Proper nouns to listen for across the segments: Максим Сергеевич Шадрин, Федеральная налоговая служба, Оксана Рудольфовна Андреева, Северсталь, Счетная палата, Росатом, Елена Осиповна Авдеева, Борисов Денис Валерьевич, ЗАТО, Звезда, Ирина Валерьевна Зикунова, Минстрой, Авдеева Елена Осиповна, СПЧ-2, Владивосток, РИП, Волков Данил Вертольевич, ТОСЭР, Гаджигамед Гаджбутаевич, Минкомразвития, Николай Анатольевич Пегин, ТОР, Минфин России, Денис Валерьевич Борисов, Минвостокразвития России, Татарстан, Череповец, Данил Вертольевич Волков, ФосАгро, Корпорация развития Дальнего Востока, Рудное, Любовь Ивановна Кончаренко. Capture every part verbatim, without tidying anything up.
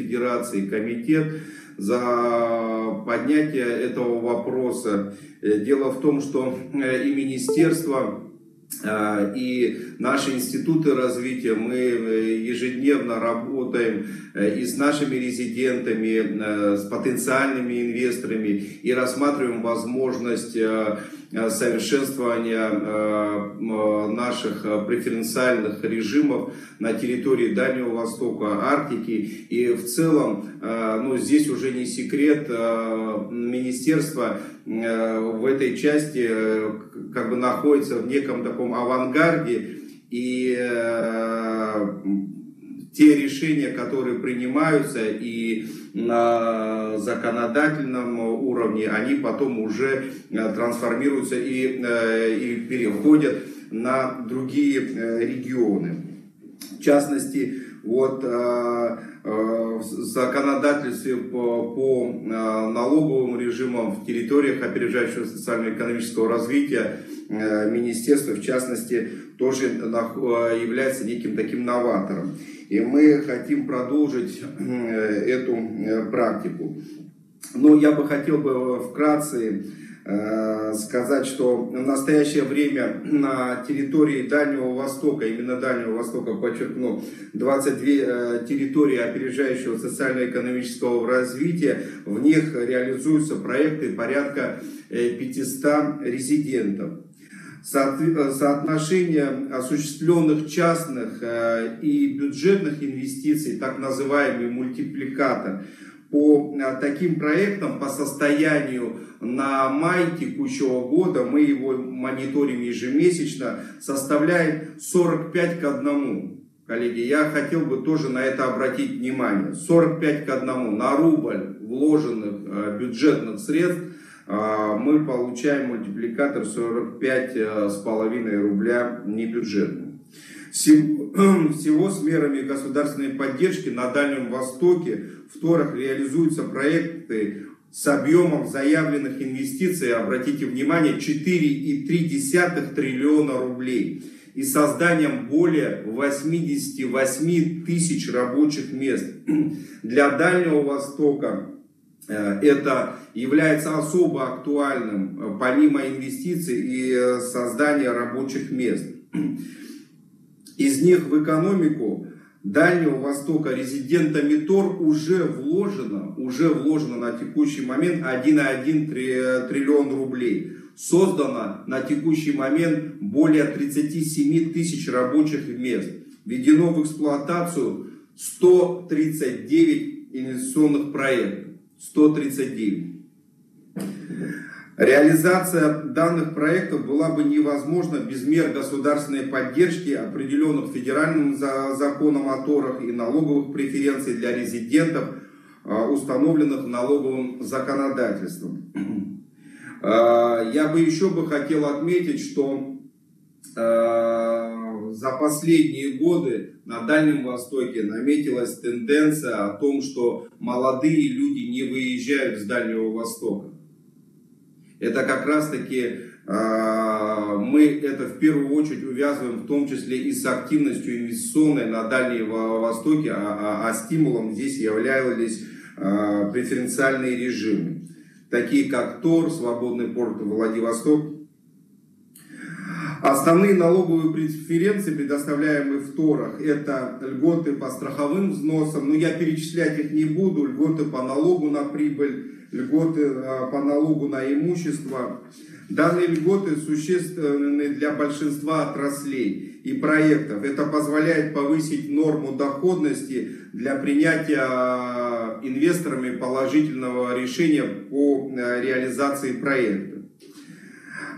Федерации комитет за поднятие этого вопроса. Дело в том, что и министерство, и наши институты развития, мы ежедневно работаем и с нашими резидентами, с потенциальными инвесторами и рассматриваем возможность совершенствования наших преференциальных режимов на территории Дальнего Востока, Арктики. И в целом, ну, здесь уже не секрет, министерство в этой части как бы находится в неком таком авангарде, и те решения, которые принимаются и на законодательном уровне, они потом уже трансформируются и, и переходят на другие регионы. В частности, вот в законодательстве по, по налоговым режимам в территориях опережающего социально-экономического развития министерство, в частности, тоже является неким таким новатором. И мы хотим продолжить эту практику. Но я бы хотел бы вкратце сказать, что в настоящее время на территории Дальнего Востока, именно Дальнего Востока, подчеркну, двадцать две территории опережающего социально-экономического развития, в них реализуются проекты порядка пятисот резидентов. Соотношение осуществленных частных и бюджетных инвестиций, так называемый мультипликатор, по таким проектам по состоянию на май текущего года, мы его мониторим ежемесячно, составляет сорок пять к одному. Коллеги, я хотел бы тоже на это обратить внимание. сорок пять к одному на рубль вложенных бюджетных средств мы получаем мультипликатор сорок пять с половиной рубля небюджетного. Всего с мерами государственной поддержки на Дальнем Востоке в Торах реализуются проекты с объемом заявленных инвестиций, обратите внимание, четыре и три десятых триллиона рублей и созданием более восьмидесяти восьми тысяч рабочих мест. Для Дальнего Востока это является особо актуальным, помимо инвестиций и создания рабочих мест. Из них в экономику Дальнего Востока резидентами ТОР уже вложено, уже вложено на текущий момент один и одна десятая триллиона рублей. Создано на текущий момент более тридцати семи тысяч рабочих мест. Введено в эксплуатацию сто тридцать девять инвестиционных проектов. сто тридцать девять. Реализация данных проектов была бы невозможна без мер государственной поддержки, определенных федеральным законом о ТОРах, и налоговых преференций для резидентов, установленных налоговым законодательством. Я бы еще бы хотел отметить, что за последние годы на Дальнем Востоке наметилась тенденция о том, что молодые люди не выезжают с Дальнего Востока. Это как раз-таки э, мы это в первую очередь увязываем в том числе и с активностью инвестиционной на Дальнем Востоке, а, а, а стимулом здесь являлись э, преференциальные режимы, такие как ТОР, свободный порт Владивосток. Основные налоговые преференции, предоставляемые в ТОРах, это льготы по страховым взносам, но я перечислять их не буду, льготы по налогу на прибыль, льготы по налогу на имущество. Данные льготы существенны для большинства отраслей и проектов. Это позволяет повысить норму доходности для принятия инвесторами положительного решения по реализации проекта.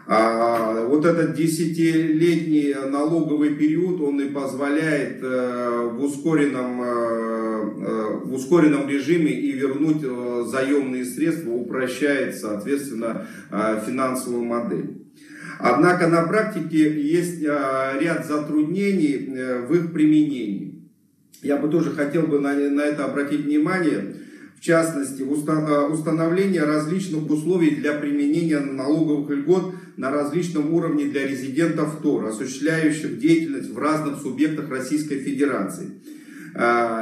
Вот этот десятилетний налоговый период, он и позволяет в ускоренном, в ускоренном режиме и вернуть заемные средства, упрощает, соответственно, финансовую модель. Однако на практике есть ряд затруднений в их применении. Я бы тоже хотел бы на это обратить внимание. В частности, установление различных условий для применения налоговых льгот на различном уровне для резидентов ТОР, осуществляющих деятельность в разных субъектах Российской Федерации.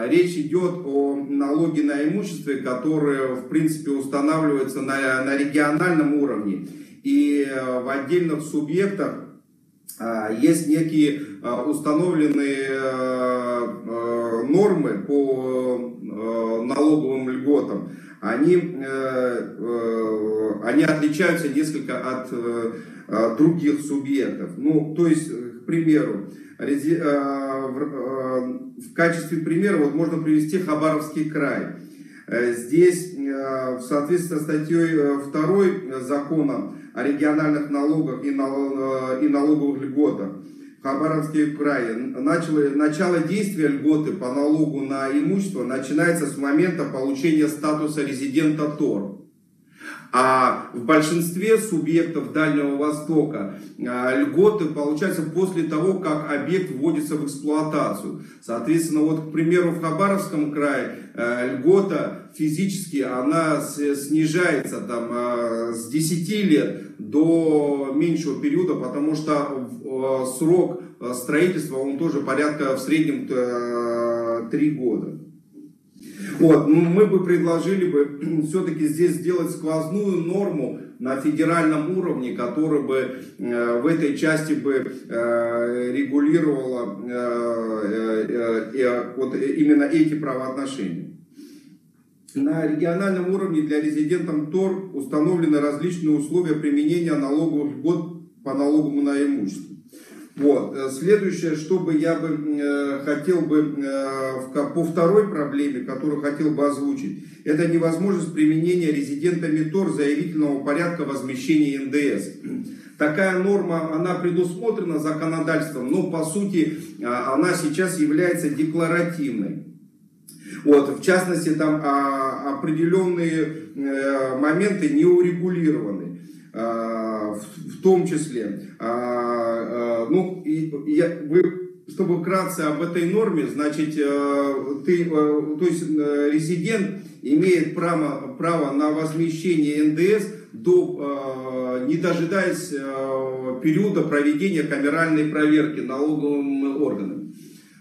Речь идет о налоге на имущество, которое, в принципе, устанавливается на, на региональном уровне. И в отдельных субъектах есть некие установленные нормы по налоговым льготам. Они, они отличаются несколько от других субъектов. Ну, то есть, к примеру, в качестве примера вот можно привести Хабаровский край. Здесь, в соответствии со статьей второй закона о региональных налогах и налоговых льготах, в Хабаровском крае начало, начало действия льготы по налогу на имущество начинается с момента получения статуса резидента ТОР. А в большинстве субъектов Дальнего Востока льготы получаются после того, как объект вводится в эксплуатацию. Соответственно, вот, к примеру, в Хабаровском крае льгота физически она снижается там, с десяти лет до меньшего периода, потому что срок строительства он тоже порядка в среднем три года. Вот, мы бы предложили бы все-таки здесь сделать сквозную норму на федеральном уровне, которая бы в этой части бы регулировала вот именно эти правоотношения. На региональном уровне для резидентов ТОР установлены различные условия применения налоговых льгот по налогу на имущество. Вот. Следующее, что бы я бы, э, хотел бы э, по второй проблеме, которую хотел бы озвучить, это невозможность применения резидентами ТОР заявительного порядка возмещения эн дэ эс. Такая норма, она предусмотрена законодательством, но по сути она сейчас является декларативной. Вот. В частности, там а, определенные э, моменты не урегулированы. В том числе, ну, я, вы, чтобы вкратце об этой норме, значит, ты, то есть резидент имеет право, право на возмещение эн дэ эс, до, не дожидаясь периода проведения камеральной проверки налоговым органом.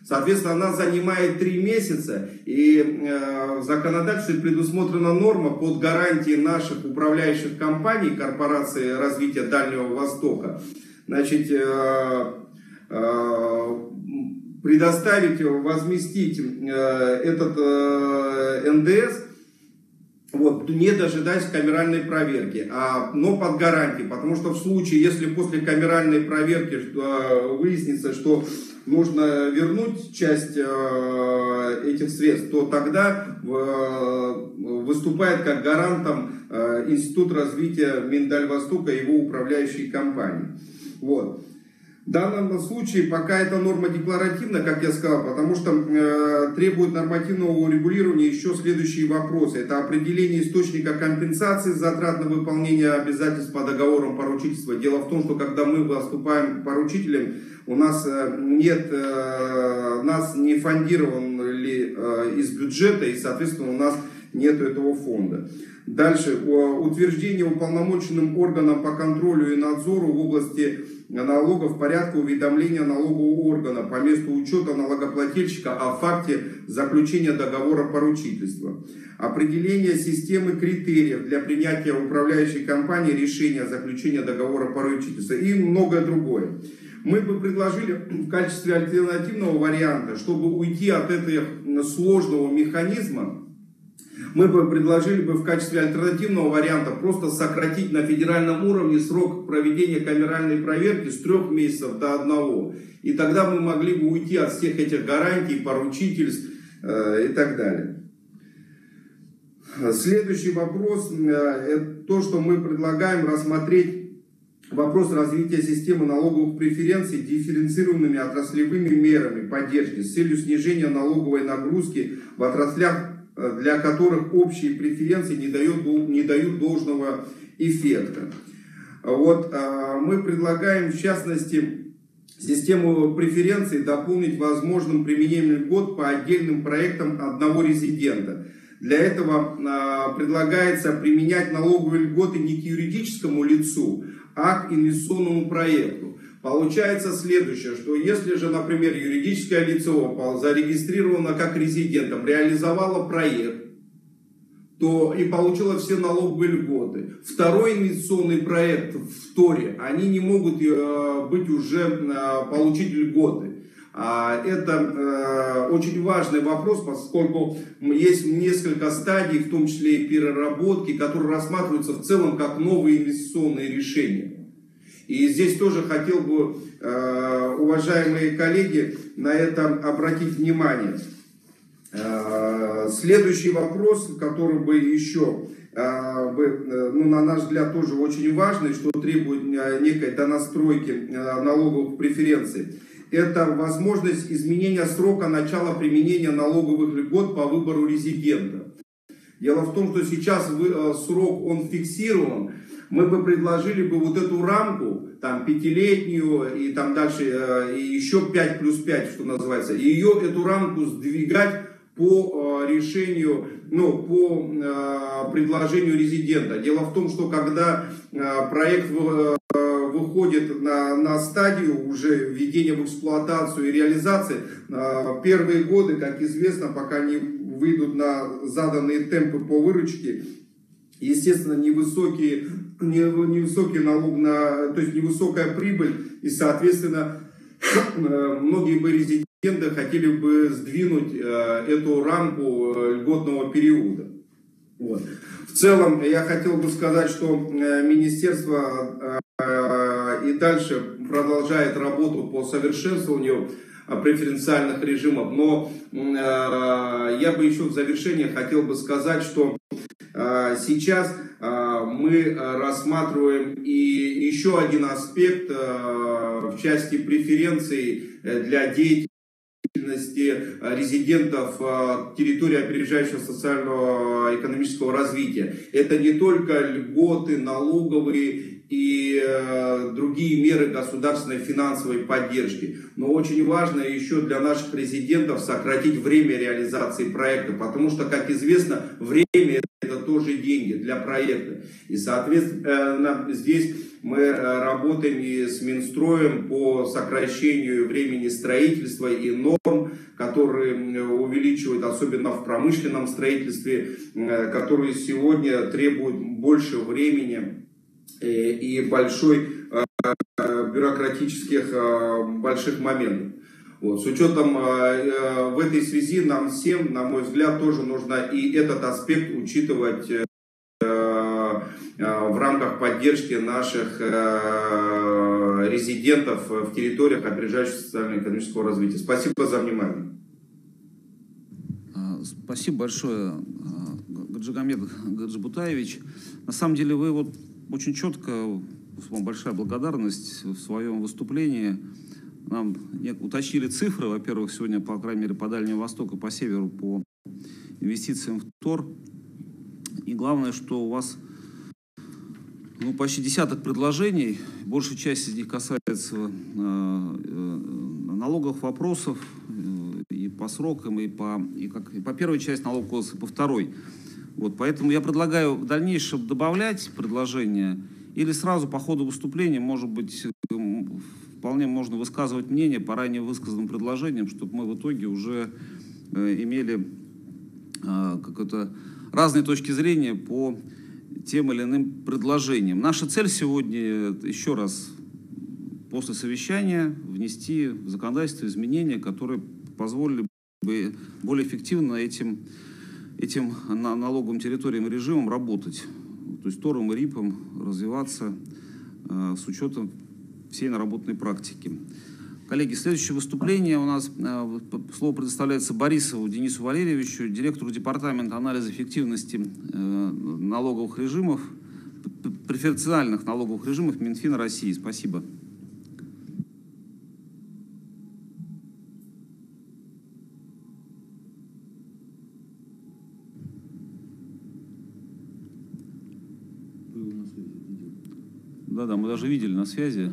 Соответственно, она занимает три месяца, и э, в законодательстве предусмотрена норма под гарантией наших управляющих компаний Корпорации развития Дальнего Востока. Значит, э, э, предоставить, возместить э, этот э, эн дэ эс, вот, не дожидаясь камеральной проверки, а, но под гарантией, потому что в случае, если после камеральной проверки что, выяснится, что нужно вернуть часть э, этих средств, то тогда э, выступает как гарантом э, Институт развития Миндальвостока и его управляющей компании. Вот. В данном случае пока эта норма декларативна, как я сказал, потому что э, требует нормативного урегулирования еще следующие вопросы. Это определение источника компенсации затрат на выполнение обязательств по договорам поручительства. Дело в том, что когда мы выступаем поручителем, у нас нет, э, нас не фондировали э, из бюджета, и, соответственно, у нас нет этого фонда. Дальше, утверждение уполномоченным органам по контролю и надзору в области налогов порядка уведомления налогового органа по месту учета налогоплательщика о факте заключения договора поручительства. Определение системы критериев для принятия управляющей компании решения о заключении договора поручительства и многое другое. Мы бы предложили в качестве альтернативного варианта, чтобы уйти от этого сложного механизма, мы бы предложили бы в качестве альтернативного варианта просто сократить на федеральном уровне срок проведения камеральной проверки с трех месяцев до одного. И тогда мы могли бы уйти от всех этих гарантий, поручительств э, и так далее. Следующий вопрос, э, это то, что мы предлагаем рассмотреть вопрос развития системы налоговых преференций дифференцированными отраслевыми мерами поддержки с целью снижения налоговой нагрузки в отраслях, для которых общие преференции не дают, не дают должного эффекта. Вот, мы предлагаем, в частности, систему преференций дополнить возможным применением льгот по отдельным проектам одного резидента. Для этого предлагается применять налоговые льготы не к юридическому лицу, а к инвестиционному проекту. Получается следующее, что если же, например, юридическое лицо зарегистрировано как резидентом, реализовало проект, то и получила все налоговые льготы. Второй инвестиционный проект в Торе, они не могут быть уже, получить льготы. Это очень важный вопрос, поскольку есть несколько стадий, в том числе и переработки, которые рассматриваются в целом как новые инвестиционные решения. И здесь тоже хотел бы, уважаемые коллеги, на это обратить внимание. Следующий вопрос, который бы еще, ну, на наш взгляд, тоже очень важный, что требует некой донастройки налоговых преференций, это возможность изменения срока начала применения налоговых льгот по выбору резидента. Дело в том, что сейчас срок он фиксирован, мы бы предложили бы вот эту рамку, там, пятилетнюю, и там дальше, и еще пять плюс пять, что называется, ее, эту рамку сдвигать по решению, ну, по предложению резидента. Дело в том, что когда проект выходит на, на стадию уже введения в эксплуатацию и реализации, первые годы, как известно, пока не выйдут на заданные темпы по выручке, естественно, невысокие, невысокие налог на, то есть невысокая прибыль, и, соответственно, многие бы резиденты хотели бы сдвинуть эту рамку льготного периода. Вот. В целом, я хотел бы сказать, что министерство и дальше продолжает работу по совершенствованию преференциальных режимов, но я бы еще в завершение хотел бы сказать, что сейчас мы рассматриваем и еще один аспект в части преференций для деятельности резидентов территории опережающего социально-экономического развития. Это не только льготы, налоговые и другие меры государственной финансовой поддержки. Но очень важно еще для наших резидентов сократить время реализации проекта, потому что, как известно, время это тоже деньги для проекта. И, соответственно, здесь мы работаем и с Минстроем по сокращению времени строительства и норм, которые увеличивают, особенно в промышленном строительстве, которые сегодня требуют больше времени и большой бюрократических больших моментов. Вот. С учетом в этой связи нам всем, на мой взгляд, тоже нужно и этот аспект учитывать в рамках поддержки наших резидентов в территориях опережающего социально-экономического развития. Спасибо за внимание. Спасибо большое, Гаджигамед Гаджбутаевич. На самом деле вы вот очень четко, вам большая благодарность, в своем выступлении нам уточнили цифры. Во-первых, сегодня, по крайней мере, по Дальнему Востоку, по Северу, по инвестициям в Тор. И главное, что у вас, ну, почти десяток предложений. Большая часть из них касается налоговых вопросов и по срокам, и по, и как, и по первой части налогового кодекса, и по второй. Вот, поэтому я предлагаю в дальнейшем добавлять предложения или сразу по ходу выступления, может быть, вполне можно высказывать мнение по ранее высказанным предложениям, чтобы мы в итоге уже имели какие-то разные точки зрения по тем или иным предложениям. Наша цель сегодня, еще раз, после совещания внести в законодательство изменения, которые позволили бы более эффективно этим этим налоговым территориям и режимам работать, то есть ТОРом и РИПом развиваться э, с учетом всей наработанной практики. Коллеги, следующее выступление у нас, э, слово предоставляется Борисову Денису Валерьевичу, директору департамента анализа эффективности э, налоговых режимов, преференциальных налоговых режимов Минфина России. Спасибо. Да-да, мы даже видели на связи.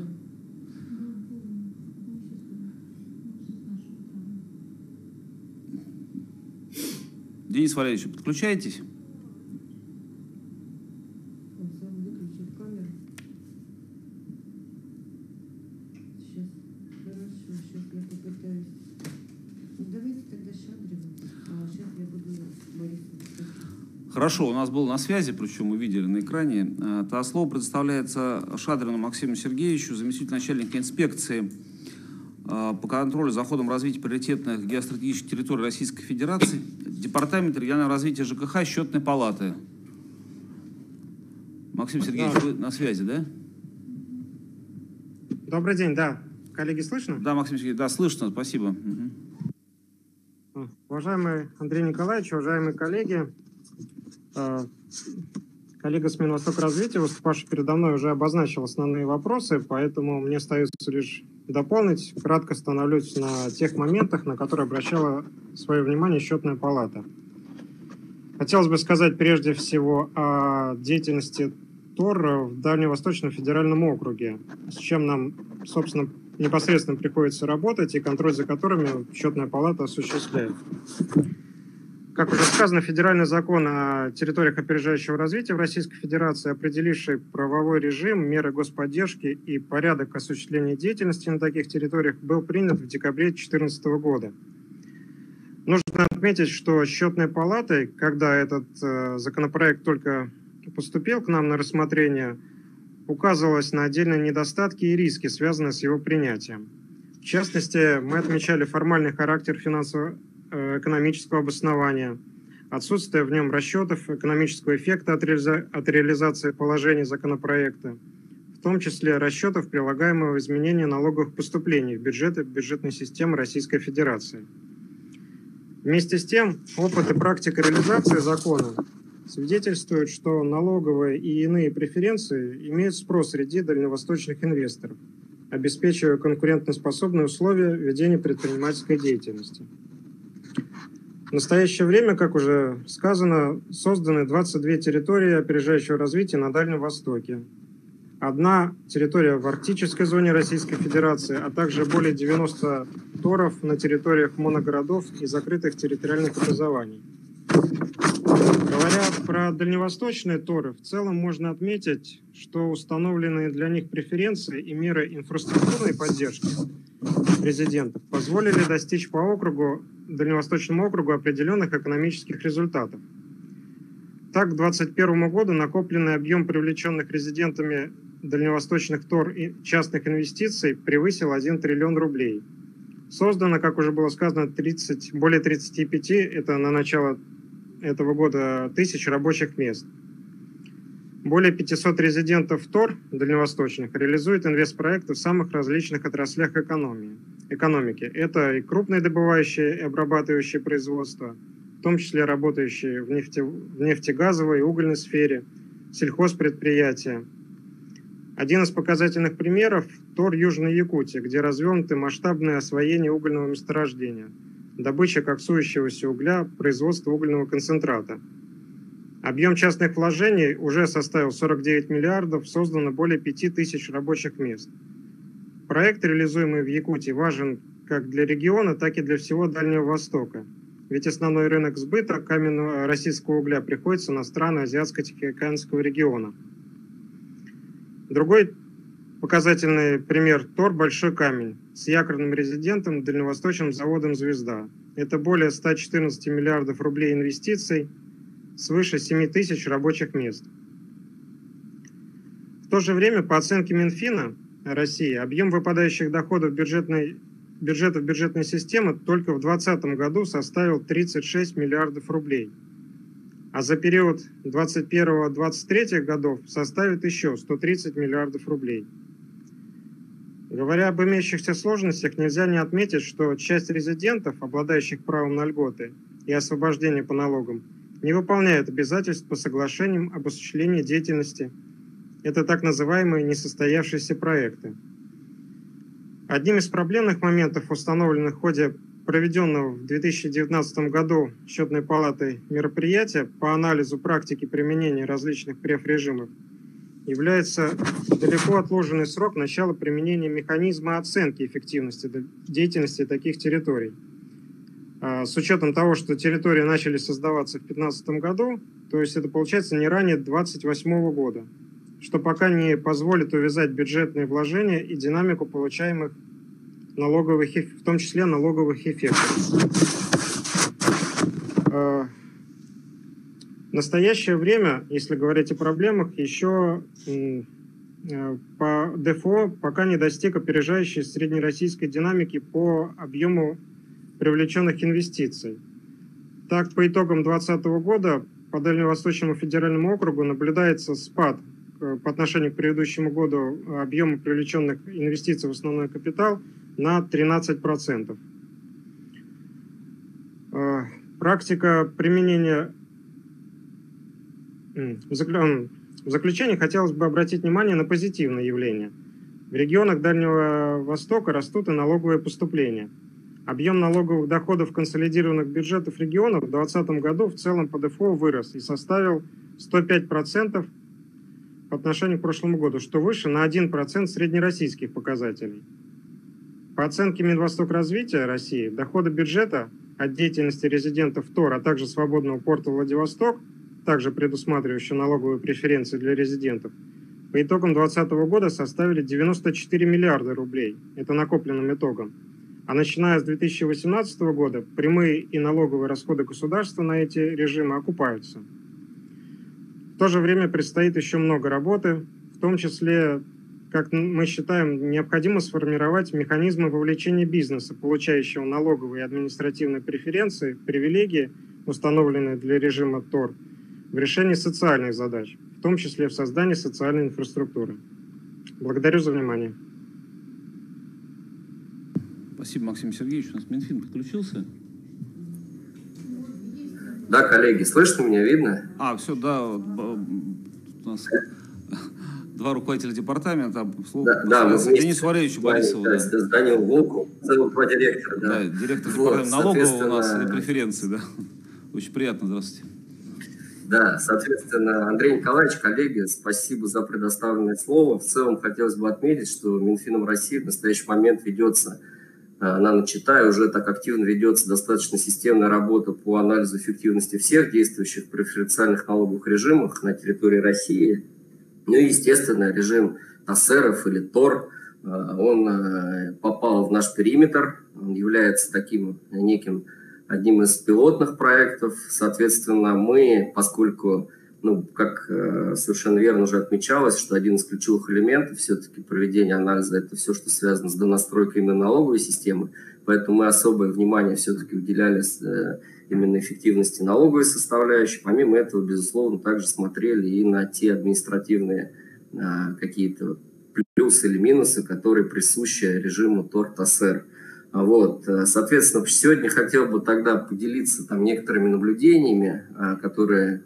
Денис Валерьевич, подключаетесь? Он сам выключил камеру. Хорошо, у нас был на связи, причем мы видели на экране. Это слово предоставляется Шадрину Максиму Сергеевичу, заместителю начальника инспекции по контролю за ходом развития приоритетных геостратегических территорий Российской Федерации, Департамент регионального развития ЖКХ Счетной палаты. Максим Сергеевич, да. Вы на связи, да? Добрый день, да. Коллеги, слышно? Да, Максим Сергеевич, да, слышно, спасибо. Угу. Уважаемый Андрей Николаевич, уважаемые коллеги, коллега с Минвостокразвития, выступавший передо мной, уже обозначил основные вопросы, поэтому мне остается лишь дополнить. Кратко остановлюсь на тех моментах, на которые обращала свое внимание Счетная палата. Хотелось бы сказать прежде всего о деятельности ТОР в Дальневосточном федеральном округе, с чем нам, собственно, непосредственно приходится работать и контроль за которыми Счетная палата осуществляет. Как уже сказано, федеральный закон о территориях опережающего развития в Российской Федерации, определивший правовой режим, меры господдержки и порядок осуществления деятельности на таких территориях, был принят в декабре две тысячи четырнадцатого года. Нужно отметить, что Счетной палатой, когда этот законопроект только поступил к нам на рассмотрение, указывалось на отдельные недостатки и риски, связанные с его принятием. В частности, мы отмечали формальный характер финансового экономического обоснования, отсутствие в нем расчетов экономического эффекта от, реализа... от реализации положений законопроекта, в том числе расчетов прилагаемого изменения налоговых поступлений в бюджет и бюджетной системы Российской Федерации. Вместе с тем, опыт и практика реализации закона свидетельствуют, что налоговые и иные преференции имеют спрос среди дальневосточных инвесторов, обеспечивая конкурентоспособные условия ведения предпринимательской деятельности. В настоящее время, как уже сказано, созданы двадцать две территории опережающего развития на Дальнем Востоке. Одна территория в арктической зоне Российской Федерации, а также более девяноста ТОРов на территориях моногородов и закрытых территориальных образований. Говоря про дальневосточные ТОРы, в целом можно отметить, что установленные для них преференции и меры инфраструктурной поддержки резидентов позволили достичь по округу, Дальневосточному округу, определенных экономических результатов. Так, к две тысячи двадцать первому году накопленный объем привлеченных резидентами дальневосточных ТОР и частных инвестиций превысил один триллион рублей. Создано, как уже было сказано, тридцать, более тридцати пяти, это на начало этого года, тысяч рабочих мест. Более пятисот резидентов ТОР дальневосточных реализует инвестпроекты в самых различных отраслях экономии, экономики. Это и крупные добывающие и обрабатывающие производства, в том числе работающие в, нефте, в нефтегазовой и угольной сфере, сельхозпредприятия. Один из показательных примеров – ТОР Южной Якутии, где развернуты масштабные освоения угольного месторождения, добыча коксующегося угля, производство угольного концентрата. Объем частных вложений уже составил сорок девять миллиардов, создано более пяти тысяч рабочих мест. Проект, реализуемый в Якутии, важен как для региона, так и для всего Дальнего Востока. Ведь основной рынок сбыта каменного российского угля приходится на страны Азиатско-Тихоокеанского региона. Другой показательный пример – ТОР «Большой камень» с якорным резидентом, дальневосточным заводом «Звезда». Это более ста четырнадцати миллиардов рублей инвестиций, свыше семи тысяч рабочих мест. В то же время, по оценке Минфина России, объем выпадающих доходов бюджетной, бюджетов бюджетной системы только в две тысячи двадцатом году составил тридцать шесть миллиардов рублей, а за период две тысячи двадцать первого — две тысячи двадцать третьего годов составит еще сто тридцать миллиардов рублей. Говоря об имеющихся сложностях, нельзя не отметить, что часть резидентов, обладающих правом на льготы и освобождение по налогам, не выполняют обязательств по соглашениям об осуществлении деятельности. Это так называемые несостоявшиеся проекты. Одним из проблемных моментов, установленных в ходе проведенного в две тысячи девятнадцатом году Счетной палатой мероприятия по анализу практики применения различных преф-режимов, является далеко отложенный срок начала применения механизма оценки эффективности деятельности таких территорий. С учетом того, что территории начали создаваться в две тысячи пятнадцатом году, то есть это получается не ранее две тысячи двадцать восьмого года, что пока не позволит увязать бюджетные вложения и динамику получаемых налоговых, в том числе налоговых эффектов. В настоящее время, если говорить о проблемах, еще по ДФО пока не достиг опережающей среднероссийской динамики по объему привлеченных инвестиций. Так, по итогам две тысячи двадцатого года по Дальневосточному федеральному округу наблюдается спад по отношению к предыдущему году объема привлеченных инвестиций в основной капитал на тринадцать процентов. Практика применения... В заключение хотелось бы обратить внимание на позитивное явление. В регионах Дальнего Востока растут и налоговые поступления. Объем налоговых доходов консолидированных бюджетов регионов в две тысячи двадцатом году в целом по ДФО вырос и составил сто пять процентов по отношению к прошлому году, что выше на один процент среднероссийских показателей. По оценке Минвостокразвития России, доходы бюджета от деятельности резидентов ТОР, а также свободного порта Владивосток, также предусматривающего налоговые преференции для резидентов, по итогам две тысячи двадцатого года составили девяносто четыре миллиарда рублей, это накопленным итогом. А начиная с две тысячи восемнадцатого года прямые и налоговые расходы государства на эти режимы окупаются. В то же время предстоит еще много работы, в том числе, как мы считаем, необходимо сформировать механизмы вовлечения бизнеса, получающего налоговые и административные преференции, привилегии, установленные для режима ТОР, в решении социальных задач, в том числе в создании социальной инфраструктуры. Благодарю за внимание. Спасибо, Максим Сергеевич. У нас Минфин подключился. Да, коллеги, слышно меня, видно? А, все, да. Вот, у нас два руководителя департамента. Слово, да, да, мы Денис Валерьевич Борисов. Да, с Данилом Волковым, целого директора. Да, да, директор департамента налогового у нас и преференции. Да. Очень приятно, здравствуйте. Да, соответственно, Андрей Николаевич, коллеги, спасибо за предоставленное слово. В целом хотелось бы отметить, что Минфином России в настоящий момент ведется... Она начата, уже так активно ведется достаточно системная работа по анализу эффективности всех действующих преференциальных налоговых режимов на территории России. Ну и, естественно, режим ТОСЭРов или ТОР, он попал в наш периметр, он является таким неким одним из пилотных проектов. Соответственно, мы, поскольку, ну, как совершенно верно уже отмечалось, что один из ключевых элементов все-таки проведения анализа – это все, что связано с донастройкой именно налоговой системы. Поэтому мы особое внимание все-таки уделяли именно эффективности налоговой составляющей. Помимо этого, безусловно, также смотрели и на те административные какие-то плюсы или минусы, которые присущи режиму ТОР-ТОСЭР. Вот, соответственно, сегодня хотел бы тогда поделиться там некоторыми наблюдениями, которые,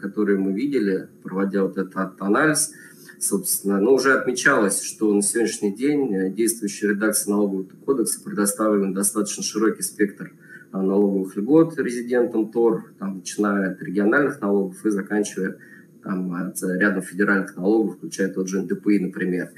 которые мы видели, проводя вот этот анализ. Собственно, ну, уже отмечалось, что на сегодняшний день действующая редакция налогового кодекса предоставлена достаточно широкий спектр налоговых льгот резидентам ТОР, там, начиная от региональных налогов и заканчивая там, рядом федеральных налогов, включая тот же эн дэ пэ и, например.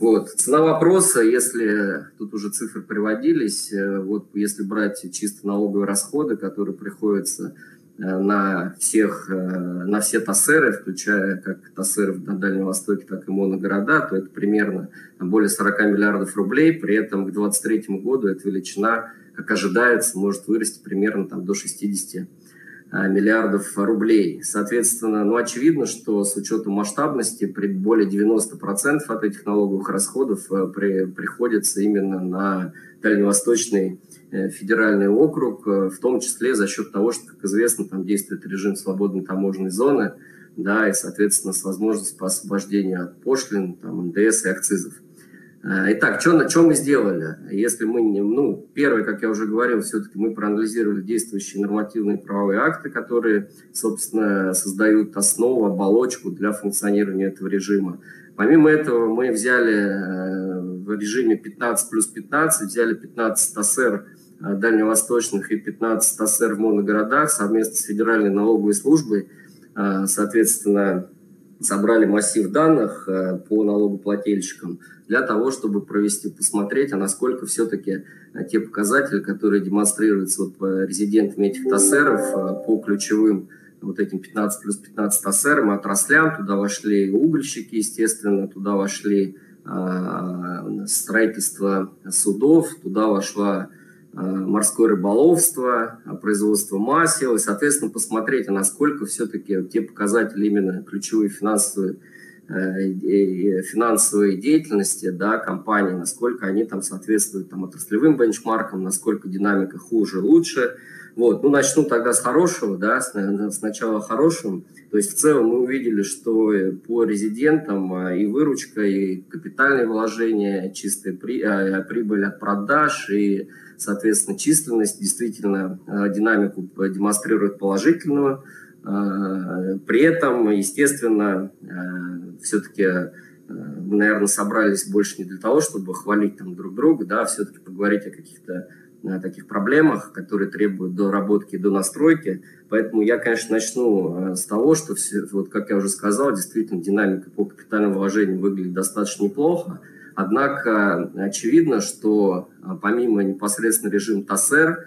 Вот. Цена вопроса, если тут уже цифры приводились, вот если брать чисто налоговые расходы, которые приходятся на всех, на все ТОСЭРы, включая как ТОСЭРы на Дальнем Востоке, так и моногорода, то это примерно более сорока миллиардов рублей, при этом к две тысячи двадцать третьему году эта величина, как ожидается, может вырасти примерно там, до шестидесяти миллиардов рублей. Соответственно, ну, очевидно, что с учетом масштабности при более девяноста процентов от этих налоговых расходов при, приходится именно на Дальневосточный федеральный округ, в том числе за счет того, что, как известно, там действует режим свободной таможенной зоны, да, и, соответственно, с возможностью по освобождению от пошлин, там, эн дэ эс и акцизов. Итак, что, на чем мы сделали? Если мы, ну, первое, как я уже говорил, все-таки мы проанализировали действующие нормативные правовые акты, которые, собственно, создают основу, оболочку для функционирования этого режима. Помимо этого, мы взяли в режиме пятнадцать плюс пятнадцать, взяли пятнадцать ТОСЭР дальневосточных и пятнадцать ТОСЭР в моногородах совместно с Федеральной налоговой службой, соответственно, собрали массив данных по налогоплательщикам для того, чтобы провести, посмотреть, а насколько все-таки те показатели, которые демонстрируются вот резидентами этих ТОСЭРов по ключевым вот этим пятнадцать плюс пятнадцать ТОСЭРам, отраслям, туда вошли угольщики, естественно, туда вошли строительство судов, туда вошла морское рыболовство, производство масел, и, соответственно, посмотреть, насколько все-таки те показатели именно ключевой финансовой, финансовой деятельности, да, компании, насколько они там соответствуют там, отраслевым бенчмаркам, насколько динамика хуже, лучше. Вот. Ну, начну тогда с хорошего, да, сначала хорошим. То есть в целом мы увидели, что по резидентам и выручка, и капитальные вложения, чистая прибыль от продаж, и, соответственно, численность действительно динамику демонстрирует положительную. При этом, естественно, все-таки мы, наверное, собрались больше не для того, чтобы хвалить там друг друга, да, все-таки поговорить о каких-то на таких проблемах, которые требуют доработки и донастройки. Поэтому я, конечно, начну с того, что, все, вот, как я уже сказал, действительно динамика по капитальному вложению выглядит достаточно неплохо. Однако очевидно, что помимо непосредственно режима ТАСЭР,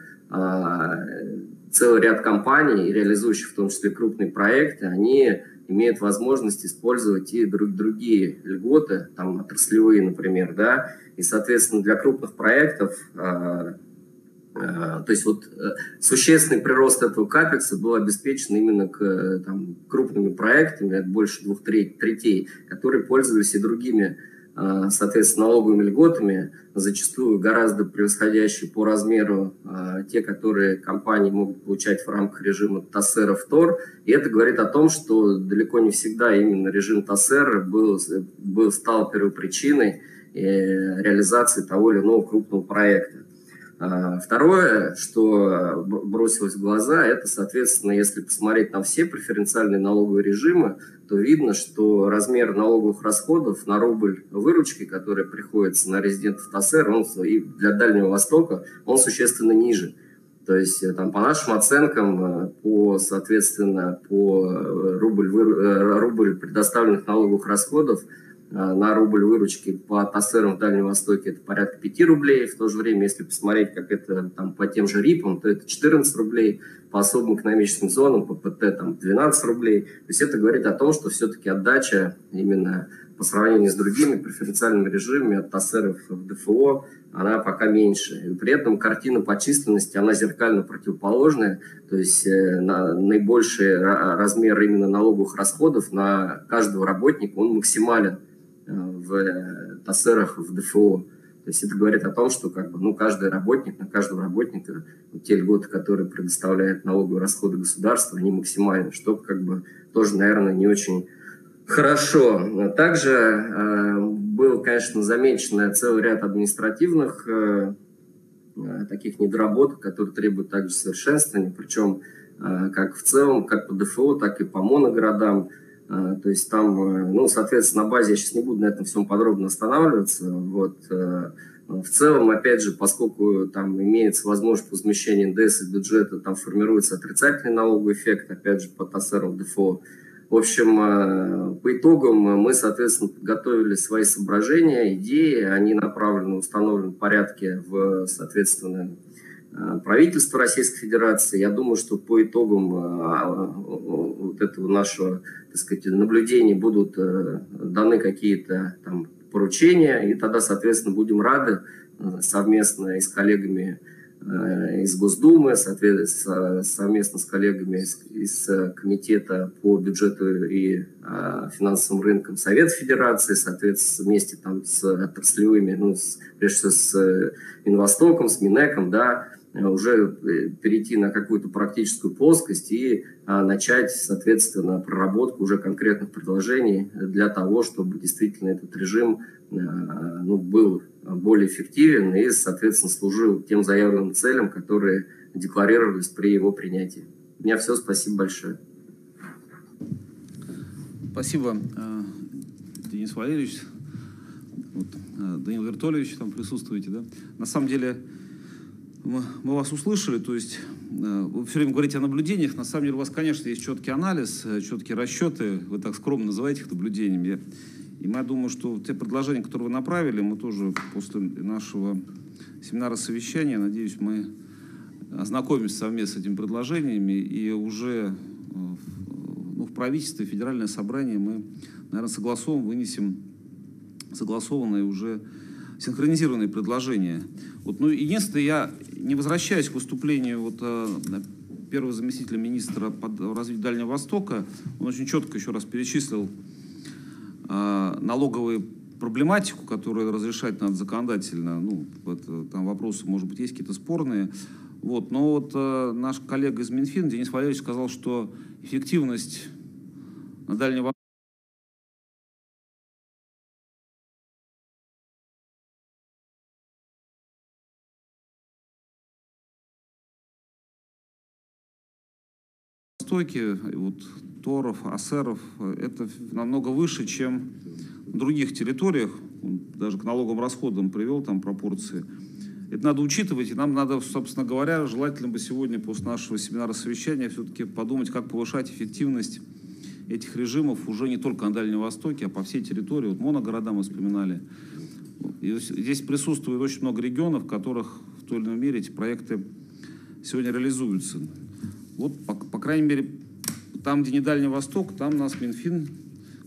целый ряд компаний, реализующих в том числе крупные проекты, они имеют возможность использовать и другие льготы, там, отраслевые, например, да, и, соответственно, для крупных проектов... То есть вот существенный прирост этого капекса был обеспечен именно к там, крупными проектами, это больше двух третей, которые пользовались и другими, соответственно, налоговыми льготами, зачастую гораздо превосходящие по размеру те, которые компании могут получать в рамках режима ТАСЭР-ФТОР. И это говорит о том, что далеко не всегда именно режим ТАСЭР был, был, стал первопричиной реализации того или иного крупного проекта. Второе, что бросилось в глаза, это, соответственно, если посмотреть на все преференциальные налоговые режимы, то видно, что размер налоговых расходов на рубль выручки, который приходится на резидентов ТАСЭР, он и для Дальнего Востока, он существенно ниже. То есть, там, по нашим оценкам, по, соответственно, по рубль, рубль предоставленных налоговых расходов на рубль выручки по ТАСЭРам в Дальнем Востоке это порядка пяти рублей. В то же время, если посмотреть, как это там, по тем же РИПам, то это четырнадцать рублей. По особым экономическим зонам, по ПТ там, двенадцать рублей. То есть это говорит о том, что все-таки отдача именно по сравнению с другими преференциальными режимами от ТАСЭРов в ДФО, она пока меньше. И при этом картина по численности, она зеркально противоположная. То есть э, на, наибольший размер именно налоговых расходов на каждого работника, он максимален в ТАСЭРах, в ДФО. То есть это говорит о том, что как бы, ну, каждый работник, на каждого работника вот те льготы, которые предоставляют налоговые расходы государства, они максимальны, что как бы тоже, наверное, не очень хорошо. Также э, был, конечно, замечен целый ряд административных э, таких недоработок, которые требуют также совершенствования, причем э, как в целом, как по ДФО, так и по моногородам. То есть там, ну, соответственно, на базе я сейчас не буду на этом всем подробно останавливаться. Вот. В целом, опять же, поскольку там имеется возможность по возмещению НДС из бюджета, там формируется отрицательный налоговый эффект, опять же, по ТАСЭРам ДФО. В общем, по итогам мы, соответственно, подготовили свои соображения, идеи, они направлены в установленном порядке в, соответственно, правительство Российской Федерации. Я думаю, что по итогам вот этого нашего, так сказать, наблюдения будут даны какие-то там поручения, и тогда, соответственно, будем рады совместно и с коллегами из Госдумы, совместно с коллегами из, из Комитета по бюджету и а, финансовым рынкам Совета Федерации, соответственно, вместе там с отраслевыми, ну, с, прежде всего с Минвостоком, с Минэком, да, уже перейти на какую-то практическую плоскость и а, начать, соответственно, проработку уже конкретных предложений для того, чтобы действительно этот режим а, ну, был более эффективен и, соответственно, служил тем заявленным целям, которые декларировались при его принятии. У меня все, спасибо большое. Спасибо, Денис Валерьевич. Вот, Данил Вертольевич, там присутствуете, да? На самом деле, мы вас услышали, то есть вы все время говорите о наблюдениях. На самом деле у вас, конечно, есть четкий анализ, четкие расчеты. Вы так скромно называете их наблюдениями. И мы, я думаю, что те предложения, которые вы направили, мы тоже после нашего семинара-совещания, надеюсь, мы ознакомимся совместно с этими предложениями. И уже ну, в правительстве, федеральное собрание мы, наверное, согласован, вынесем согласованные уже синхронизированные предложения. Вот, ну, единственное, я не возвращаюсь к выступлению вот, первого заместителя министра по развитию Дальнего Востока. Он очень четко еще раз перечислил э, налоговые проблематику, которую разрешать надо законодательно. Ну, это, там вопросы, может быть, есть какие-то спорные. Вот. Но вот э, наш коллега из Минфина, Денис Валерьевич, сказал, что эффективность на Дальнем Востоке вот, торов, асеров, это намного выше, чем на других территориях. Он даже к налоговым расходам привел там пропорции. Это надо учитывать, и нам надо, собственно говоря, желательно бы сегодня после нашего семинара-совещания все-таки подумать, как повышать эффективность этих режимов уже не только на Дальнем Востоке, а по всей территории. Вот моногорода мы вспоминали. И здесь присутствует очень много регионов, в которых в той или иной мере эти проекты сегодня реализуются. Вот, по, по крайней мере, там, где не Дальний Восток, там нас Минфин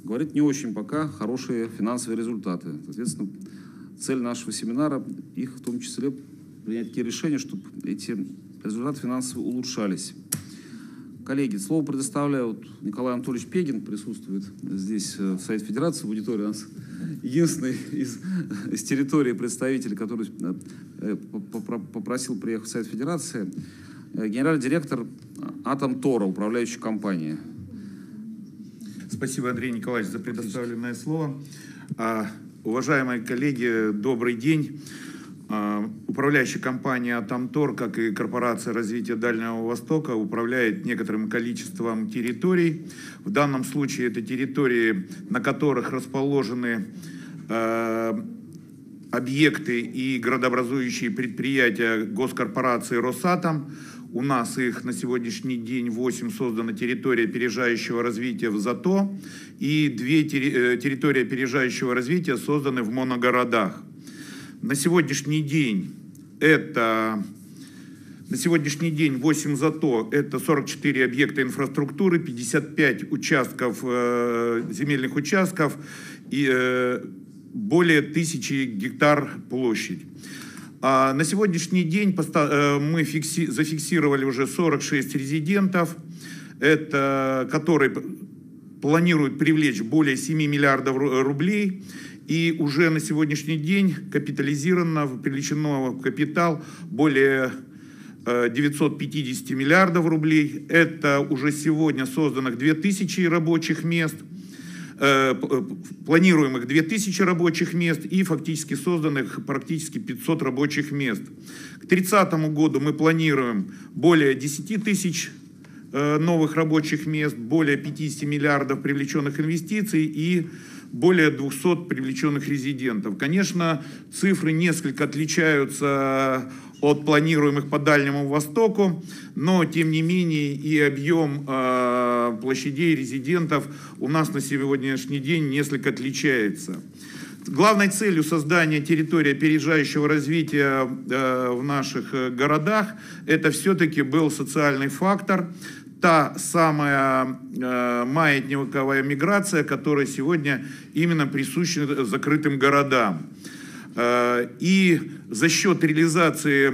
говорит не очень пока хорошие финансовые результаты. Соответственно, цель нашего семинара, их в том числе принять такие решения, чтобы эти результаты финансовые улучшались. Коллеги, слово предоставляю. Вот Николай Анатольевич Пегин присутствует здесь в Совете Федерации, в аудитории у нас единственный из, из территории представитель, который попросил приехать в Совет Федерации. Генеральный директор Атомтора, управляющей компании. Спасибо, Андрей Николаевич, за предоставленное слово. Uh, уважаемые коллеги, добрый день. Uh, управляющая компания Атомтор, как и Корпорация развития Дальнего Востока, управляет некоторым количеством территорий. В данном случае это территории, на которых расположены uh, объекты и градообразующие предприятия госкорпорации «Росатом». У нас их на сегодняшний день восемь, создана территория опережающего развития в ЗАТО, и две территории опережающего развития созданы в моногородах. На сегодняшний день это... На сегодняшний день восемь ЗАТО – это сорок четыре объекта инфраструктуры, пятьдесят пять участков, земельных участков и более тысячи гектар площадь. А на сегодняшний день мы фикси, зафиксировали уже сорок шесть резидентов, это, которые планируют привлечь более семи миллиардов рублей. И уже на сегодняшний день капитализировано, привлечено в капитал более девятисот пятидесяти миллиардов рублей. Это уже сегодня созданных две тысячи рабочих мест. Планируемых две тысячи рабочих мест и фактически созданных практически пятьсот рабочих мест. К тридцатому году мы планируем более десяти тысяч новых рабочих мест, более пятидесяти миллиардов привлеченных инвестиций и более двухсот привлеченных резидентов. Конечно, цифры несколько отличаются от планируемых по Дальнему Востоку, но тем не менее и объем э, площадей резидентов у нас на сегодняшний день несколько отличается. Главной целью создания территории опережающего развития э, в наших городах это все-таки был социальный фактор, та самая э, маятниковая миграция, которая сегодня именно присуща закрытым городам. И за счет реализации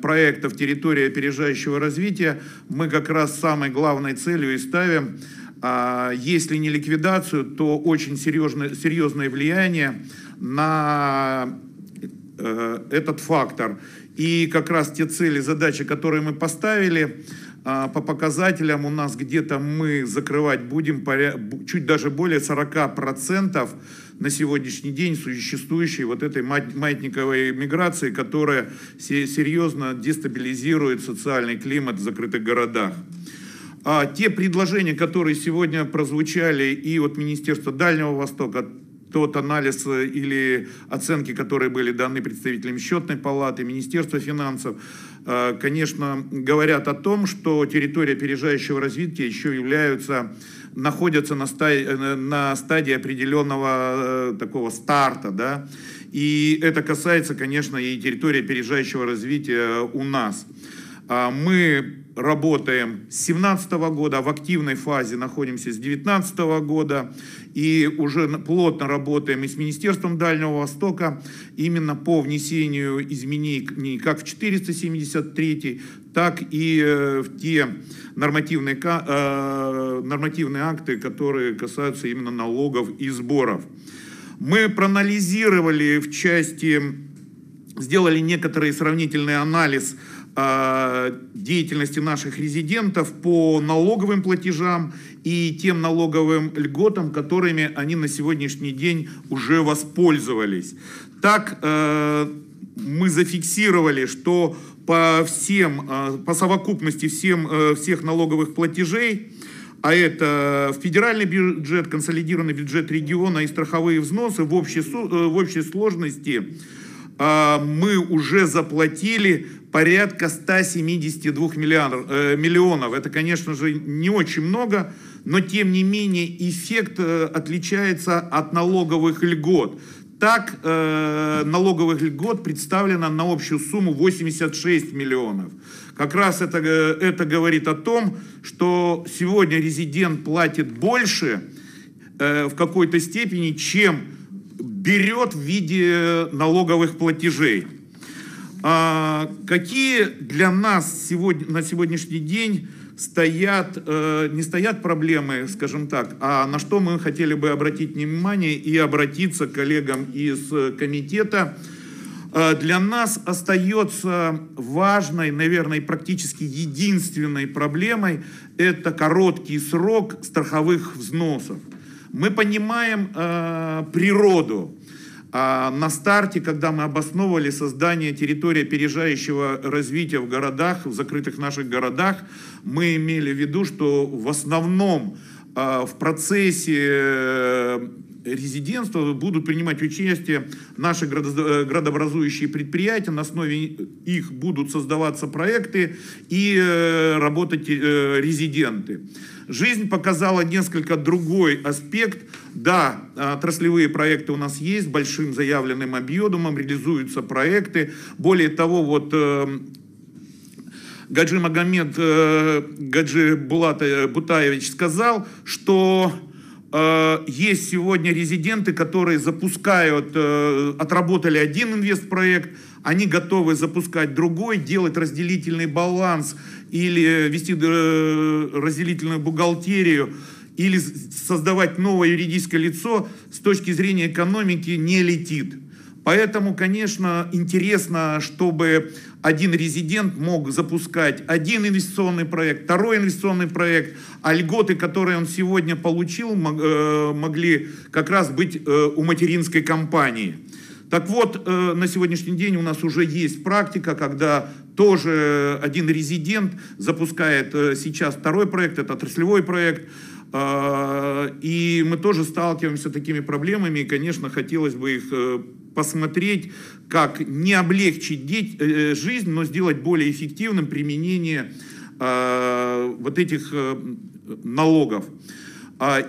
проектов территории опережающего развития мы как раз самой главной целью и ставим, если не ликвидацию, то очень серьезное, серьезное влияние на этот фактор. И как раз те цели, задачи, которые мы поставили, по показателям у нас где-то мы закрывать будем чуть даже более сорока процентов на сегодняшний день существующей вот этой маятниковой миграции, которая серьезно дестабилизирует социальный климат в закрытых городах. А те предложения, которые сегодня прозвучали и от Министерства Дальнего Востока, тот анализ или оценки, которые были даны представителям Счетной палаты, Министерства финансов, конечно, говорят о том, что территории опережающего развития еще являются, находятся на стадии, на стадии определенного такого старта, да, и это касается, конечно, и территории опережающего развития у нас. Мы работаем с две тысячи семнадцатого года, в активной фазе находимся с две тысячи девятнадцатого года и уже плотно работаем и с Министерством Дальнего Востока именно по внесению изменений как в четыреста семьдесят третий, так и в те нормативные, нормативные акты, которые касаются именно налогов и сборов. Мы проанализировали в части, сделали некоторый сравнительный анализ деятельности наших резидентов по налоговым платежам и тем налоговым льготам, которыми они на сегодняшний день уже воспользовались. Так, мы зафиксировали, что по всем, по совокупности всем, всех налоговых платежей, а это федеральный бюджет, консолидированный бюджет региона и страховые взносы, в общей, в общей сложности мы уже заплатили порядка ста семидесяти двух миллиардов, миллионов. Это, конечно же, не очень много, но тем не менее эффект отличается от налоговых льгот. Так, налоговых льгот представлено на общую сумму восемьдесят шесть миллионов. Как раз это, это говорит о том, что сегодня резидент платит больше в какой-то степени, чем берет в виде налоговых платежей. А какие для нас сегодня, на сегодняшний день стоят, не стоят проблемы, скажем так, а на что мы хотели бы обратить внимание и обратиться к коллегам из комитета. Для нас остается важной, наверное, практически единственной проблемой – это короткий срок страховых взносов. Мы понимаем э, природу. А на старте, когда мы обосновывали создание территории опережающего развития в городах, в закрытых наших городах, мы имели в виду, что в основном э, в процессе э, резидентства будут принимать участие наши градо- градообразующие предприятия, на основе их будут создаваться проекты и э, работать э, резиденты. Жизнь показала несколько другой аспект. Да, отраслевые проекты у нас есть, большим заявленным объемом реализуются проекты. Более того, вот э, Гаджигамед э, Гаджбутаевич сказал, что э, есть сегодня резиденты, которые запускают, э, отработали один инвестпроект, они готовы запускать другой, делать разделительный баланс или вести разделительную бухгалтерию, или создавать новое юридическое лицо, с точки зрения экономики не летит. Поэтому, конечно, интересно, чтобы один резидент мог запускать один инвестиционный проект, второй инвестиционный проект, а льготы, которые он сегодня получил, могли как раз быть у материнской компании. Так вот, на сегодняшний день у нас уже есть практика, когда тоже один резидент запускает сейчас второй проект, это отраслевой проект, и мы тоже сталкиваемся с такими проблемами, и, конечно, хотелось бы их посмотреть, как не облегчить жизнь, но сделать более эффективным применение вот этих налогов.